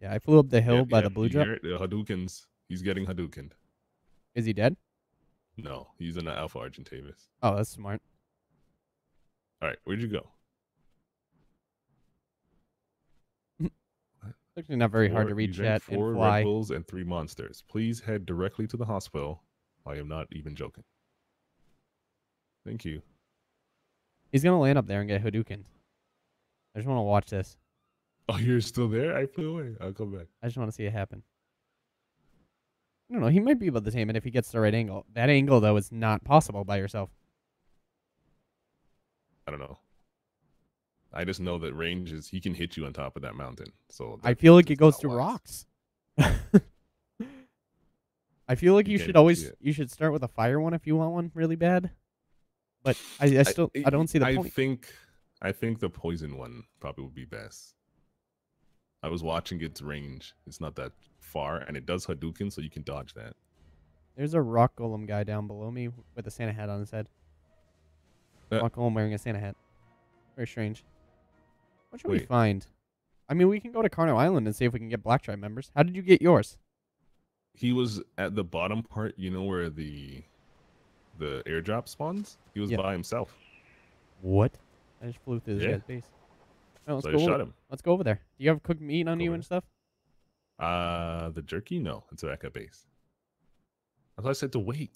Yeah, I flew up the hill by the blue drop. The Hadoukens. He's getting Hadoukened. Is he dead? No, he's in the Alpha Argentavis. Oh, that's smart. All right, where'd you go? It's actually not very four, hard to reach that and four fly. Red Bulls and three monsters. Please head directly to the hospital. I am not even joking. Thank you. He's going to land up there and get Hadouken. I just want to watch this. Oh, you're still there? I flew away. I'll come back. I just want to see it happen. I don't know. He might be able to tame it if he gets the right angle. That angle, though, is not possible by yourself. I don't know. I just know that range is he can hit you on top of that mountain. So I feel like it goes through rocks. I feel like you, you should always you should start with a fire one if you want one really bad. But I, I still I, I don't see the I point. I think I think the poison one probably would be best. I was watching its range. It's not that far, and it does Hadouken, so you can dodge that. There's a rock golem guy down below me with a Santa hat on his head. Uh, rock golem wearing a Santa hat. Very strange. What should wait. we find? I mean, we can go to Carno Island and see if we can get Black Tribe members. How did you get yours? He was at the bottom part, you know, where the the airdrop spawns? He was yeah. by himself. What? I just flew through this yeah. guy's base. No, let's so go I shot him. Let's go over there. Do you have cooked meat on go you and stuff? Uh, the jerky? No, it's back at base. I thought I said to wait.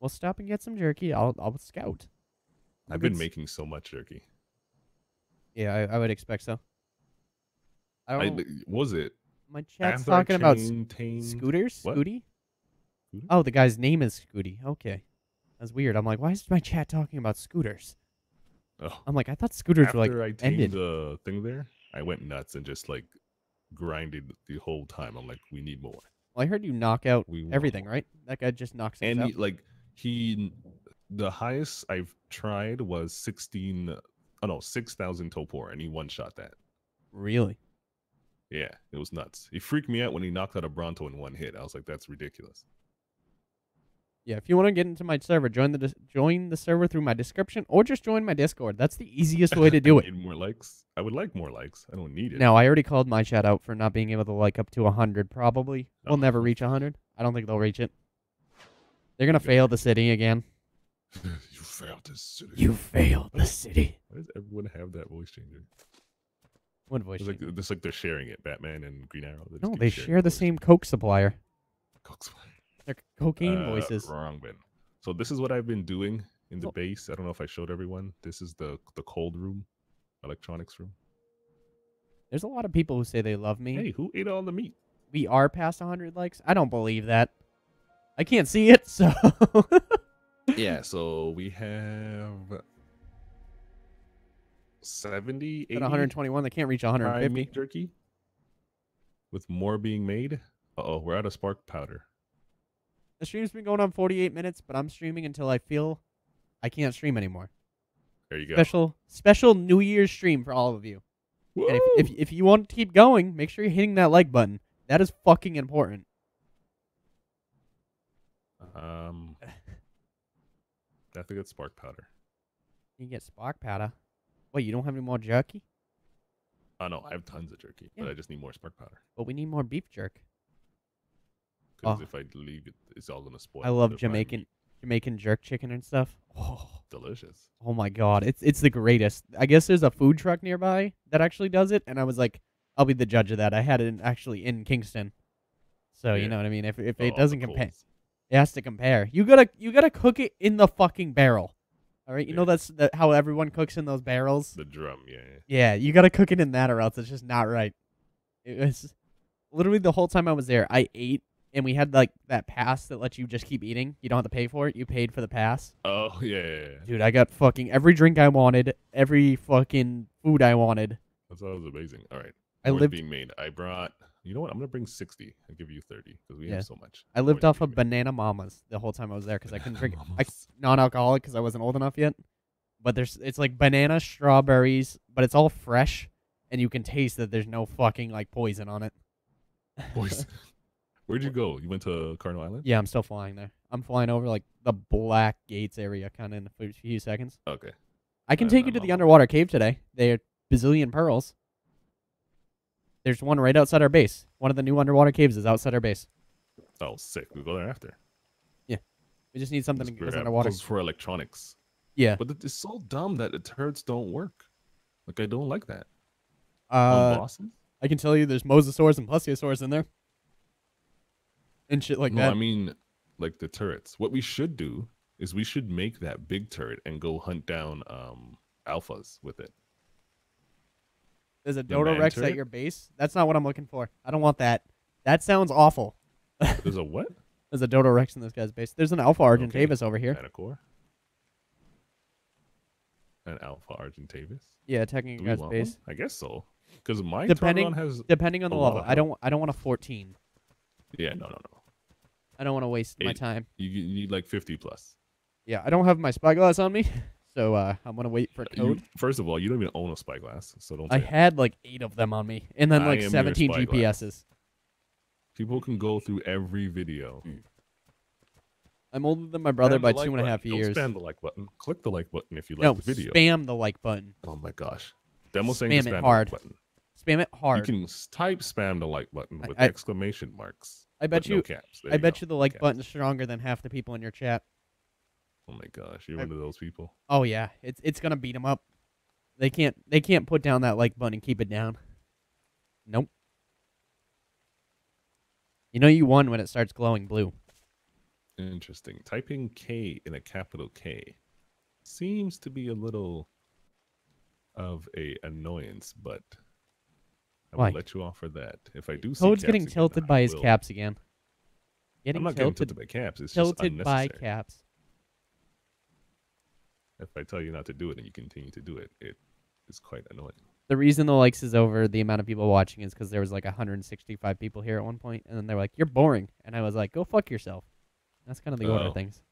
Well, stop and get some jerky. I'll I'll scout. I've been making so much jerky. Yeah, I, I would expect so. I, don't, I was it? My chat's After talking about scooters. What? Scooty. Scooter? Oh, the guy's name is Scooty. Okay, that's weird. I'm like, why is my chat talking about scooters? Oh. I'm like, I thought scooters After were like I tamed ended. the thing there, I went nuts and just like grinded the whole time. I'm like, we need more. Well, I heard you knock out we everything, won. right? That guy just knocks and he, out. like he, the highest I've tried was sixteen. Oh no, six thousand Topor, and he one shot that. Really? Yeah, it was nuts. He freaked me out when he knocked out a Bronto in one hit. I was like, that's ridiculous. Yeah, if you want to get into my server, join the join the server through my description, or just join my Discord. That's the easiest way to do it. I need more likes. I would like more likes. I don't need it. No, I already called my chat out for not being able to like up to a hundred. Probably oh. we'll never reach a hundred. I don't think they'll reach it. They're gonna okay. fail the city again. You failed the city. You failed the city. Why does everyone have that voice changer? What voice it's changer? Like, it's like they're sharing it. Batman and Green Arrow. They no, they share the, the same Coke supplier. Coke supplier. Their cocaine uh, voices. Wrong, Ben. So this is what I've been doing in the oh. base. I don't know if I showed everyone. This is the the cold room, electronics room. There's a lot of people who say they love me. Hey, who ate all the meat? We are past one hundred likes. I don't believe that. I can't see it, so. Yeah, so we have seventy, eighty. At one hundred twenty-one. They can't reach one hundred fifty. Meat jerky. With more being made. Uh-oh, we're out of spark powder. The stream's been going on forty-eight minutes, but I'm streaming until I feel I can't stream anymore. There you go. Special special New Year's stream for all of you. Woo! And if, if, if you want to keep going, make sure you're hitting that like button. That is fucking important. Um, I think it's spark powder. You can get spark powder. Wait, you don't have any more jerky? Oh, no, I have tons of jerky, yeah. but I just need more spark powder. But we need more beef jerk. Because oh. if I leave it, it's all gonna spoil. I love Jamaican Jamaican jerk chicken and stuff. Oh, delicious! Oh my god, it's it's the greatest. I guess there's a food truck nearby that actually does it, and I was like, I'll be the judge of that. I had it in, actually in Kingston, so yeah. you know what I mean. If if oh, it doesn't compare, it has to compare. You gotta you gotta cook it in the fucking barrel. All right, you yeah. know that's the, how everyone cooks in those barrels. The drum, yeah. Yeah, you gotta cook it in that, or else it's just not right. It was. literally the whole time I was there, I ate, and we had like that pass that lets you just keep eating. You don't have to pay for it. You paid for the pass. Oh, yeah. yeah, yeah. Dude, I got fucking every drink I wanted, every fucking food I wanted. That was amazing. All right. I lived being made. I brought, you know what? I'm going to bring sixty. I'll give you thirty because we yeah. have so much. I lived off of made. Banana Mamas the whole time I was there because I couldn't drink non-alcoholic because I wasn't old enough yet. But there's it's like banana, strawberries, but it's all fresh. And you can taste that there's no fucking like poison on it. Poison. Where'd you go? You went to Carno Island? Yeah, I'm still flying there. I'm flying over like the Black Gates area kind of in a few seconds. Okay. I can I take you to the underwater way. cave today. They are bazillion pearls. There's one right outside our base. One of the new underwater caves is outside our base. Oh, sick. We'll go there after. Yeah. We just need something to get us underwater. This is for electronics. Yeah. But it's so dumb that the turrets don't work. Like, I don't like that. Uh, I can tell you there's mosasaurs and plesiosaurs in there. And shit like no, that. No, I mean, like the turrets. What we should do is we should make that big turret and go hunt down um, alphas with it. There's a the Dodorexy at your base? That's not what I'm looking for. I don't want that. That sounds awful. There's a what? There's a Dodorexy in this guy's base. There's an Alpha Argentavis okay. over here. Manicore? An Alpha Argentavis? Yeah, attacking your guy's base. One? I guess so. Because my depending, has depending on the level, I don't I don't want a fourteen. Yeah, no, no, no. I don't want to waste Eight. my time. You, you need like fifty plus. Yeah, I don't have my spyglass on me, so uh, I'm gonna wait for code. You, first of all, you don't even own a spyglass, so don't. I had it. like eight of them on me, and then I like seventeen G P Ses. People can go through every video. Mm. I'm older than my brother spam by two like and a half button. years. Don't spam the like button. Click the like button if you like no, the video. Spam the like button. Oh my gosh, Demo saying spam, spam it hard. The like button. Spam it hard. You can type spam the like button with I, I, exclamation marks. I bet you. No caps. I you bet go. you the like no button's stronger than half the people in your chat. Oh my gosh, you're I, one of those people. Oh yeah, it's it's gonna beat them up. They can't they can't put down that like button and keep it down. Nope. You know you won when it starts glowing blue. Interesting. Typing K in a capital K seems to be a little of a annoyance, but. I will like. let you off for that. If I do see Code's getting tilted again, by his caps again. Getting I'm not tilted, getting tilted by caps. It's tilted just unnecessary. by caps. If I tell you not to do it and you continue to do it, it is quite annoying. The reason the likes is over the amount of people watching is because there was like one hundred sixty-five people here at one point, and then they were like, you're boring. And I was like, go fuck yourself. That's kind of the oh. order of things.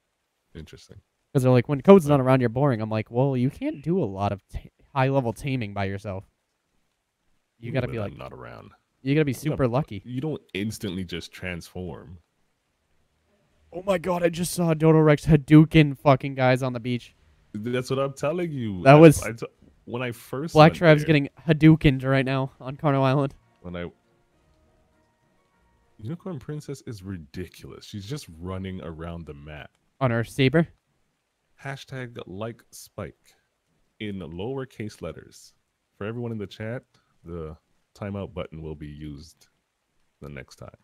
Interesting. Because they're like, when Code's oh. not around, you're boring. I'm like, well, you can't do a lot of t high-level taming by yourself. You gotta be like not around. You gotta be super lucky. You don't instantly just transform. Oh my god! I just saw Dodorex Hadouken fucking guys on the beach. That's what I'm telling you. That I, was I, when I first. Black Tribe's there, getting Hadoukened right now on Carno Island. When I Unicorn Princess is ridiculous. She's just running around the map on her saber. Hashtag like spike in lowercase letters for everyone in the chat. The timeout button will be used the next time.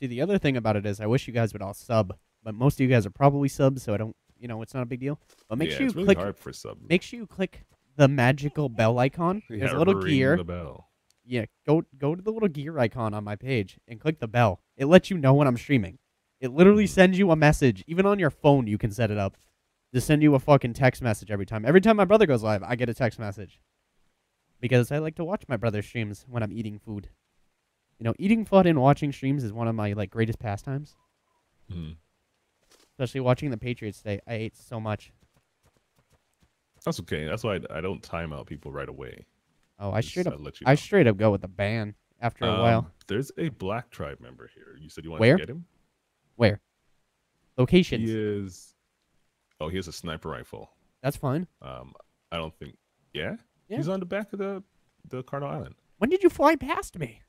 See, the other thing about it is I wish you guys would all sub, but most of you guys are probably subs, so I don't, you know, it's not a big deal. But make yeah, sure you it's really click, hard for sub. Make sure you click the magical bell icon. There's yeah, a little gear. The bell. Yeah, go go to the little gear icon on my page and click the bell. It lets you know when I'm streaming. It literally mm. sends you a message. Even on your phone, you can set it up to send you a fucking text message every time. Every time my brother goes live, I get a text message. Because I like to watch my brother's streams when I'm eating food. You know, eating food and watching streams is one of my like greatest pastimes. Mm. Especially watching the Patriots today. I ate so much. That's okay. That's why I, I don't time out people right away. Oh, I, I straight up let you know. I straight up go with a ban after um, a while. There's a Black Tribe member here. You said you wanted to get him? Where? Locations. He is... Oh, he has a sniper rifle. That's fine. Um, I don't think... Yeah? Yeah. He's on the back of the, the Carno Island. When did you fly past me?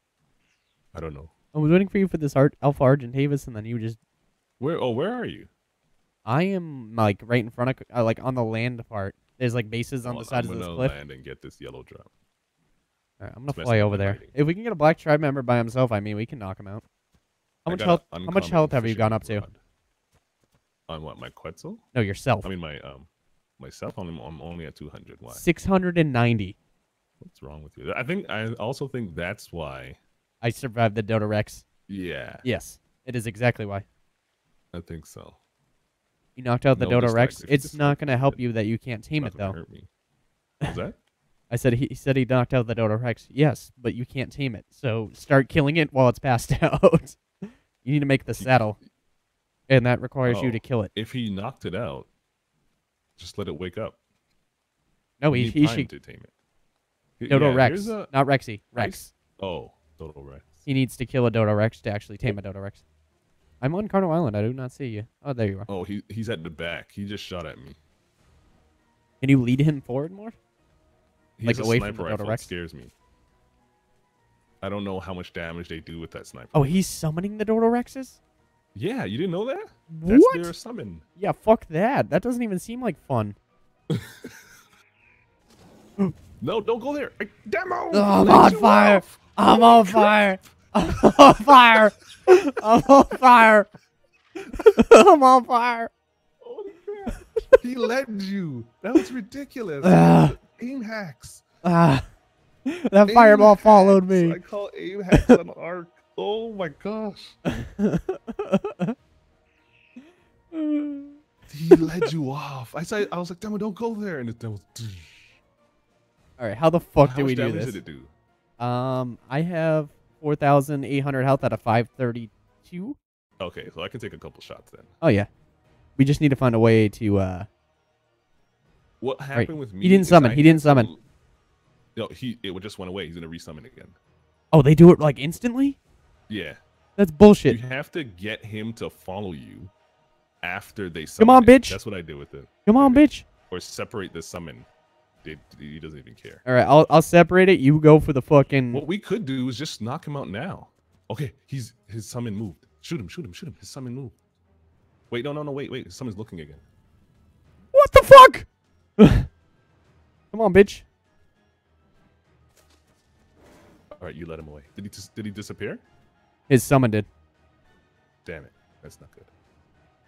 I don't know. I was waiting for you for this art, Alpha Argentavis, and then you just... Where? Oh, where are you? I am, like, right in front of... Uh, like, on the land part. There's, like, bases on oh, the side I'm of this cliff. I'm going to land and get this yellow drop. All right, I'm going to fly over there. Writing. If we can get a Black Tribe member by himself, I mean, we can knock him out. How much health, how much health have you gone up to? Rod. On what, my Quetzal? No, yourself. I mean, my... um. Myself, I'm, I'm only at two hundred. Why? six hundred ninety. What's wrong with you? I think I also think that's why I survived the Dodorex. Yeah. Yes. It is exactly why. I think so. You knocked out the no Dodorex. It's not going to help you that you can't tame it, though. Hurt me. What's that? I said he, he said he knocked out the Dodorex. Yes, but you can't tame it. So start killing it while it's passed out. You need to make the saddle. And that requires oh, you to kill it. If he knocked it out, just let it wake up. No, he, he should. To tame it. Dodorex. Yeah, a... Not Rexy. Rex. Oh, Dodorex. He needs to kill a Dodorex to actually tame a Dodorex. I'm on Carno Island. I do not see you. Oh, there you are. Oh, he he's at the back. He just shot at me. Can you lead him forward more? He's like a away sniper from the Dodorex. It scares me. I don't know how much damage they do with that sniper. Oh, he's summoning the Dodorexes? Yeah, you didn't know that? What? That's their summon. Yeah, fuck that. That doesn't even seem like fun. No, don't go there. I, demo! Oh, I'm on fire. I'm on fire. I'm on fire. I'm on fire. I'm on fire. Holy crap. He led you. That was ridiculous. Uh, aim hacks. Uh, that aim fireball hacks. Followed me. I call aim hacks an arc. Oh my gosh. He led you off. I said, I was like, Demo, don't go there. And it was. All right, how the fuck how do we do this? Did it do? Um, I have four thousand eight hundred health out of five thirty-two. Okay, so I can take a couple shots then. Oh, yeah. We just need to find a way to... Uh... What happened right. with me... He didn't summon. I he didn't summon. To... No, he it just went away. He's going to resummon again. Oh, they do it, like, instantly? Yeah. That's bullshit. You have to get him to follow you after they summon. Come on, bitch. It. That's what I did with it. Come on, bitch. Or separate the summon. It, he doesn't even care. All right, I'll I'll separate it. You go for the fucking. What we could do is just knock him out now. Okay, he's his summon moved. Shoot him! Shoot him! Shoot him! His summon moved. Wait, no, no, no! Wait, wait! His summon's looking again. What the fuck? Come on, bitch! All right, you let him away. Did he did he disappear? His summon did. Damn it! That's not good.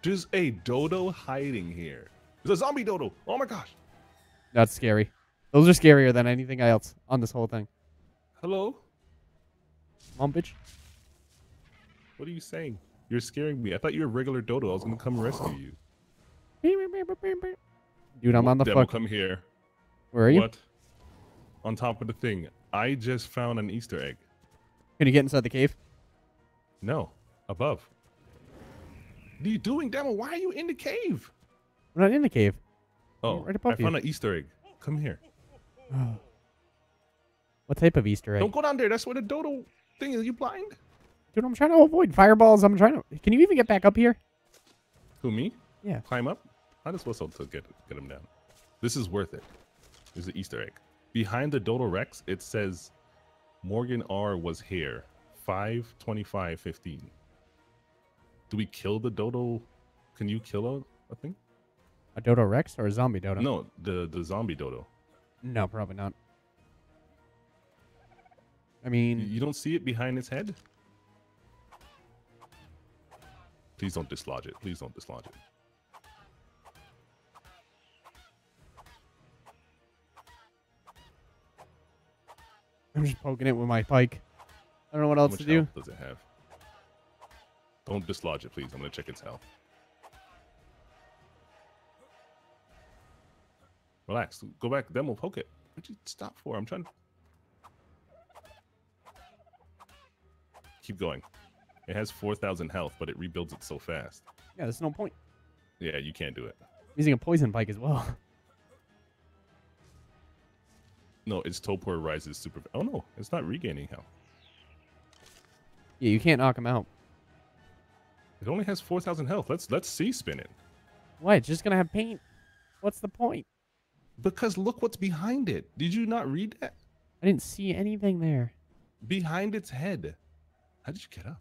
There's a dodo hiding here. There's a zombie dodo! Oh my gosh! That's scary. Those are scarier than anything else on this whole thing. Hello? Mom, bitch. What are you saying? You're scaring me. I thought you were a regular dodo. I was going to come rescue you. Dude, I'm on the fuck. Come here. Where are you? What? On top of the thing. I just found an Easter egg. Can you get inside the cave? No. Above. What are you doing, Demo? Why are you in the cave? We're not in the cave. Oh, right above I you. Found an Easter egg. Come here. What type of Easter egg? Don't go down there. That's where the dodo thing is. Are you blind? Dude, I'm trying to avoid fireballs. I'm trying to... Can you even get back up here? Who, me? Yeah. Climb up? I just was able to get, get him down. This is worth it. There's the Easter egg. Behind the Dodorex, it says, Morgan R. was here. five twenty-five fifteen. Do we kill the dodo? Can you kill a, a thing? A Dodorex or a zombie dodo? No, the the zombie dodo. No, probably not. I mean... You don't see it behind his head? Please don't dislodge it. Please don't dislodge it. I'm just poking it with my pike. I don't know what else to do. How much health does it have? Don't dislodge it, please. I'm going to check its health. Relax. Go back. Then we'll poke it. What'd you stop for? I'm trying to... Keep going. It has four thousand health, but it rebuilds it so fast. Yeah, there's no point. Yeah, you can't do it. I'm using a poison pike as well. No, its Topor rises super... Oh, no. It's not regaining health. Yeah, you can't knock him out. It only has four thousand health. Let's, let's see spin it. Why? It's just going to have paint. What's the point? Because look what's behind it. Did you not read that? I didn't see anything there. Behind its head. How did you get up?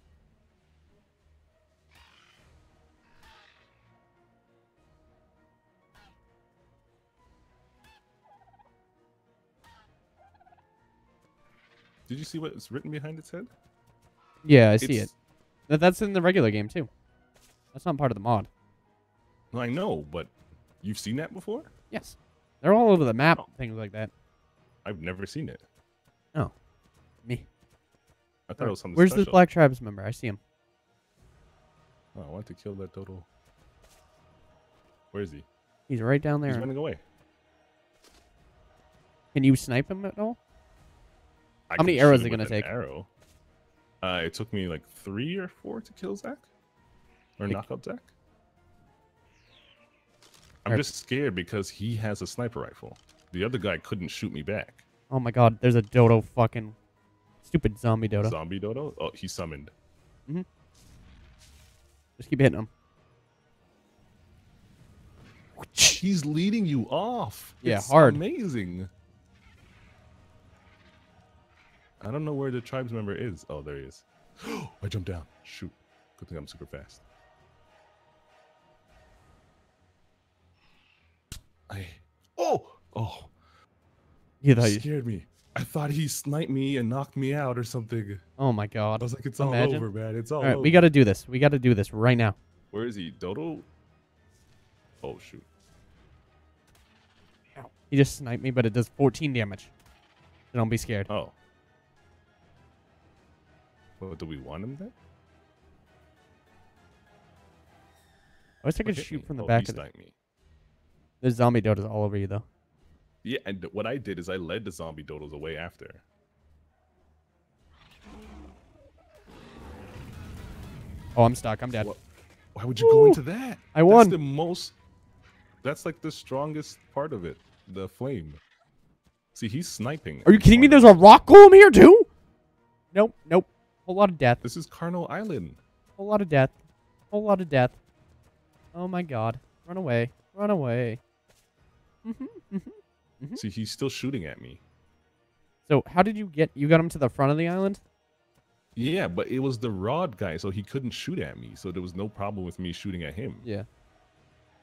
Did you see what's written behind its head? Yeah, I it's... see it. That's in the regular game, too. That's not part of the mod. I know, but you've seen that before? Yes. They're all over the map, things like that. I've never seen it. Oh. Me. I thought it was something Where's special. Where's the Black Tribes member? I see him. Oh, I want to kill that Dodo. Where is he? He's right down there. He's running away. Can you snipe him at all? I How many arrows are going to take? Arrow. Uh, it took me like three or four to kill Zach. Or knock out Zach. I'm right. just scared because he has a sniper rifle. The other guy couldn't shoot me back. Oh my god, there's a dodo fucking... Stupid zombie dodo. Zombie dodo? Oh, he summoned. Mm-hmm. Just keep hitting him. He's leading you off. Yeah, it's hard. Amazing. I don't know where the tribes member is. Oh, there he is. I jumped down. Shoot. Good thing I'm super fast. I. Oh! Oh. You thought you scared me. I thought he sniped me and knocked me out or something. Oh my god. I was like, it's Imagine. all over, man. It's all, all right, over. We got to do this. We got to do this right now. Where is he? Dodo? Oh, shoot. Ow. He just sniped me, but it does fourteen damage. So don't be scared. Oh. Well, do we want him then? I wish I could Look shoot from the oh, back of the... me. There's zombie dodos all over you, though. Yeah, and what I did is I led the zombie dodos away after. Oh, I'm stuck. I'm dead. What? Why would you Ooh, go into that? I won. That's the most... That's like the strongest part of it. The flame. See, he's sniping. Are you kidding me? There's a rock golem here, too? Nope, nope. A lot of death. This is Carno Island. A lot of death. A lot of death. Oh, my God. Run away. Run away. Mm-hmm, mm-hmm. Mm-hmm. See, he's still shooting at me. So how did you get... You got him to the front of the island? Yeah, but it was the rod guy, so he couldn't shoot at me. So there was no problem with me shooting at him. Yeah.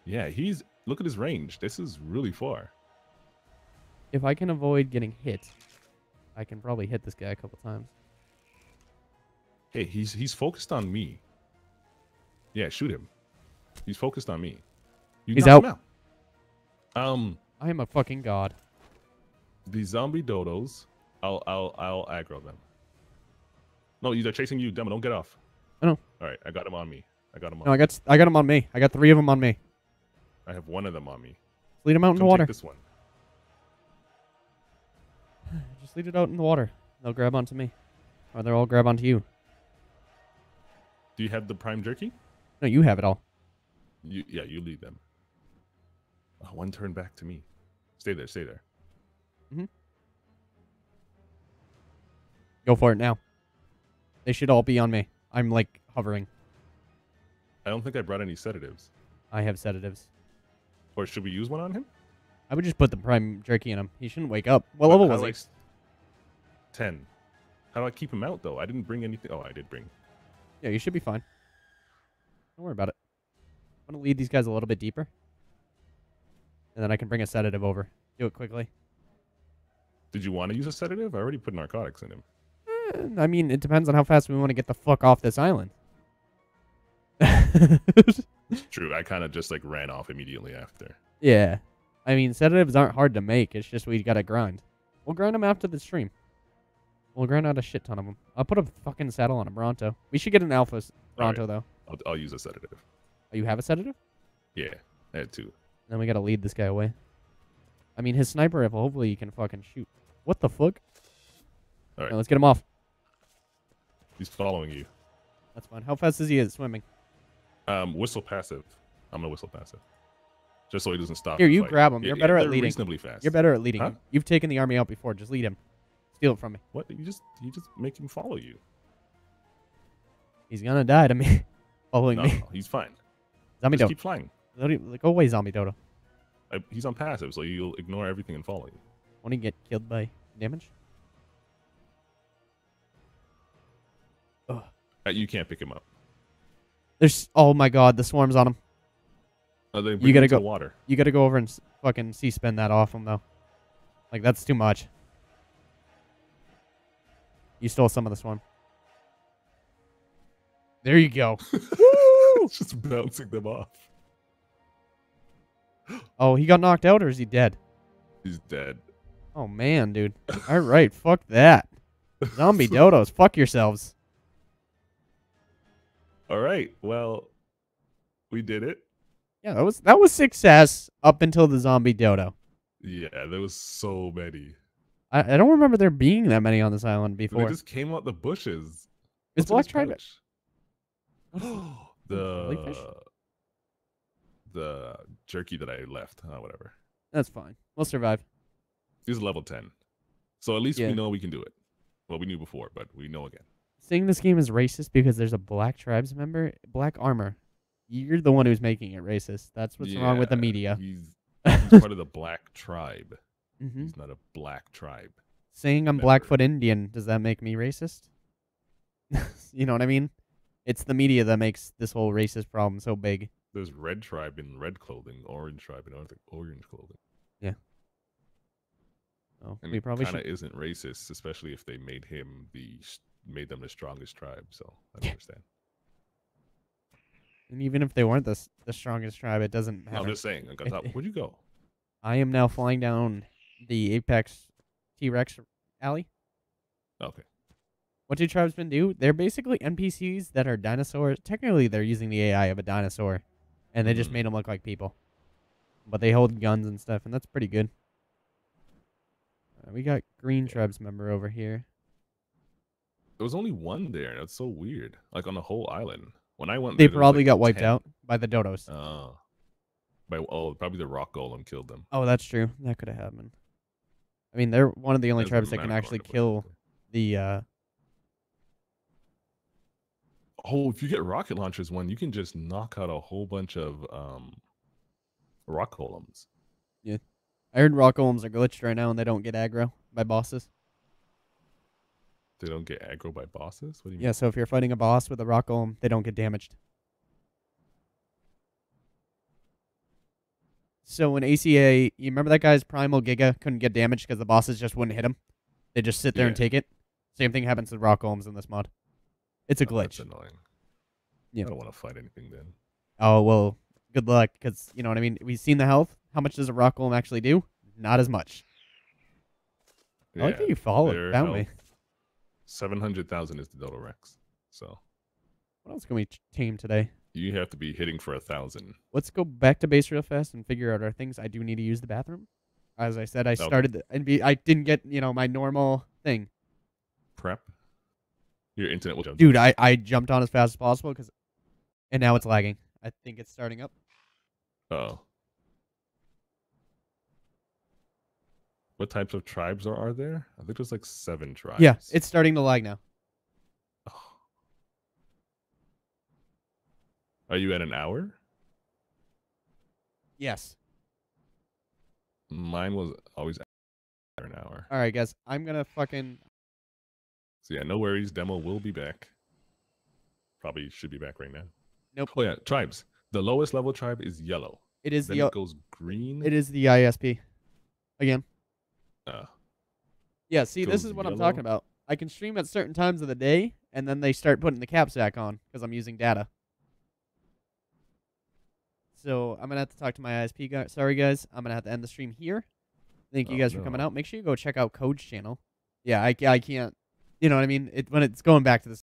Yeah, he's... Look at his range. This is really far. If I can avoid getting hit, I can probably hit this guy a couple times. Hey, he's he's focused on me. Yeah, shoot him. He's focused on me. You he's out. out. Um... I am a fucking god. The zombie dodos, I'll I'll I'll aggro them. No, they're chasing you, Demo. Don't get off. I know. All right, I got him on me. I got him. On no, me. I got I got him on me. I got three of them on me. I have one of them on me. Lead them out Come in the water. Take this one. Just lead it out in the water. They'll grab onto me, or they'll all grab onto you. Do you have the prime jerky? No, you have it all. You, yeah, you lead them. Oh, one turn back to me. Stay there, stay there. Mm-hmm. Go for it now. They should all be on me. I'm, like, hovering. I don't think I brought any sedatives. I have sedatives. Or should we use one on him? I would just put the prime jerky in him. He shouldn't wake up. What level was he? Like ten. How do I keep him out, though? I didn't bring anything. Oh, I did bring. Yeah, you should be fine. Don't worry about it. I'm going to lead these guys a little bit deeper. And then I can bring a sedative over. Do it quickly. Did you want to use a sedative? I already put narcotics in him. Eh, I mean, it depends on how fast we want to get the fuck off this island. It's true. I kind of just, like, ran off immediately after. Yeah. I mean, sedatives aren't hard to make. It's just we got to grind. We'll grind them after the stream. We'll grind out a shit ton of them. I'll put a fucking saddle on a Bronto. We should get an alpha Bronto, right, though. I'll, I'll use a sedative. Oh, you have a sedative? Yeah, I had two. Then we gotta lead this guy away. I mean, his sniper rifle, hopefully he can fucking shoot. What the fuck? Alright. No, let's get him off. He's following you. That's fine. How fast is he at swimming? Um, whistle passive. I'm gonna whistle passive. Just so he doesn't stop. Here, you fight. grab him. You're yeah, better yeah, at leading. Reasonably fast. You're better at leading huh? him. You've taken the army out before. Just lead him. Steal it from me. What? You just you just make him follow you. He's gonna die to me. Following no, me. No, he's fine. Zombie Just keep flying. Go away, zombie dodo. I, he's on passive, so you'll ignore everything and follow you. Won't he get killed by damage? Ugh. Uh, you can't pick him up. There's oh my god, the swarm's on him. Oh, they bring you gotta him to go water. You gotta go over and fucking C-spin that off him though. Like that's too much. You stole some of the swarm. There you go. It's just bouncing them off. Oh, he got knocked out or is he dead? He's dead. Oh, man, dude. All right, fuck that. Zombie dodos, fuck yourselves. All right. Well, we did it. Yeah, that was that was success up until the zombie dodo. Yeah, there was so many. I, I don't remember there being that many on this island before. They just came out the bushes. It's Black Tribe. Oh, the the jerky that I left. Oh, whatever. That's fine. We'll survive. He's level ten, so at least yeah. we know we can do it. Well, we knew before, but we know again. Saying this game is racist because there's a Black Tribes member, Black Armor. You're the one who's making it racist. That's what's yeah, wrong with the media. He's, he's part of the Black Tribe. Mm-hmm. He's not a Black Tribe. Saying I'm member. Blackfoot Indian, does that make me racist? You know what I mean? It's the media that makes this whole racist problem so big. There's Red Tribe in red clothing, Orange Tribe in orange clothing. Yeah. Oh, and we probably should. Isn't racist, especially if they made him the made them the strongest tribe. So I don't yeah. understand. And even if they weren't the the strongest tribe, it doesn't matter. I'm just saying. I thought, where'd you go? I am now flying down the Apex T-Rex alley. Okay. What do tribesmen do? They're basically N P Cs that are dinosaurs. Technically, they're using the A I of a dinosaur, and they just mm. made them look like people. But they hold guns and stuff, and that's pretty good. Uh, we got Green Tribes member over here. There was only one there. That's so weird. Like on the whole island. When I went, they there, probably there like got wiped ten. Out by the dodos. Oh, by oh, probably the rock golem killed them. Oh, that's true. That could have happened. I mean, they're one of the only that's tribes that can actually kill the. Uh, Oh, if you get rocket launchers one, you can just knock out a whole bunch of um, rock golems. Yeah. I heard rock golems are glitched right now and they don't get aggro by bosses. They don't get aggro by bosses? What do you yeah, mean? So if you're fighting a boss with a rock golem, they don't get damaged. So in A C A, you remember that guy's primal Giga couldn't get damaged because the bosses just wouldn't hit him? They just sit there yeah. and take it? Same thing happens with rock golems in this mod. It's a glitch. Oh, that's annoying. Yeah. I don't want to fight anything then. Oh, well, good luck, because, you know what I mean? We've seen the health. How much does a rock golem actually do? Not as much. Yeah, I like that you followed. Found me. seven hundred thousand is the Dodorex. So. What else can we tame today? You have to be hitting for one thousand. Let's go back to base real fast and figure out our things. I do need to use the bathroom. As I said, I okay. started the N B A. I didn't get, you know, my normal thing. Prep? Your internet will jump. Dude, I, I jumped on as fast as possible because, and now it's lagging. I think it's starting up. Uh-oh. What types of tribes are, are there? I think there's like seven tribes. Yeah, it's starting to lag now. Oh. Are you at an hour? Yes. Mine was always at an hour. All right, guys. I'm going to fucking... So yeah, no worries. Demo will be back. Probably should be back right now. Nope. Oh yeah, tribes. The lowest level tribe is yellow. It is then the. It goes green. It is the I S P. Again. Uh, yeah. See, this is what yellow. I'm talking about. I can stream at certain times of the day, and then they start putting the capsack on because I'm using data. So I'm gonna have to talk to my I S P guy. Sorry guys, I'm gonna have to end the stream here. Thank you oh, guys no. for coming out. Make sure you go check out Code's channel. Yeah, I I can't. You know what I mean? It when it's going back to this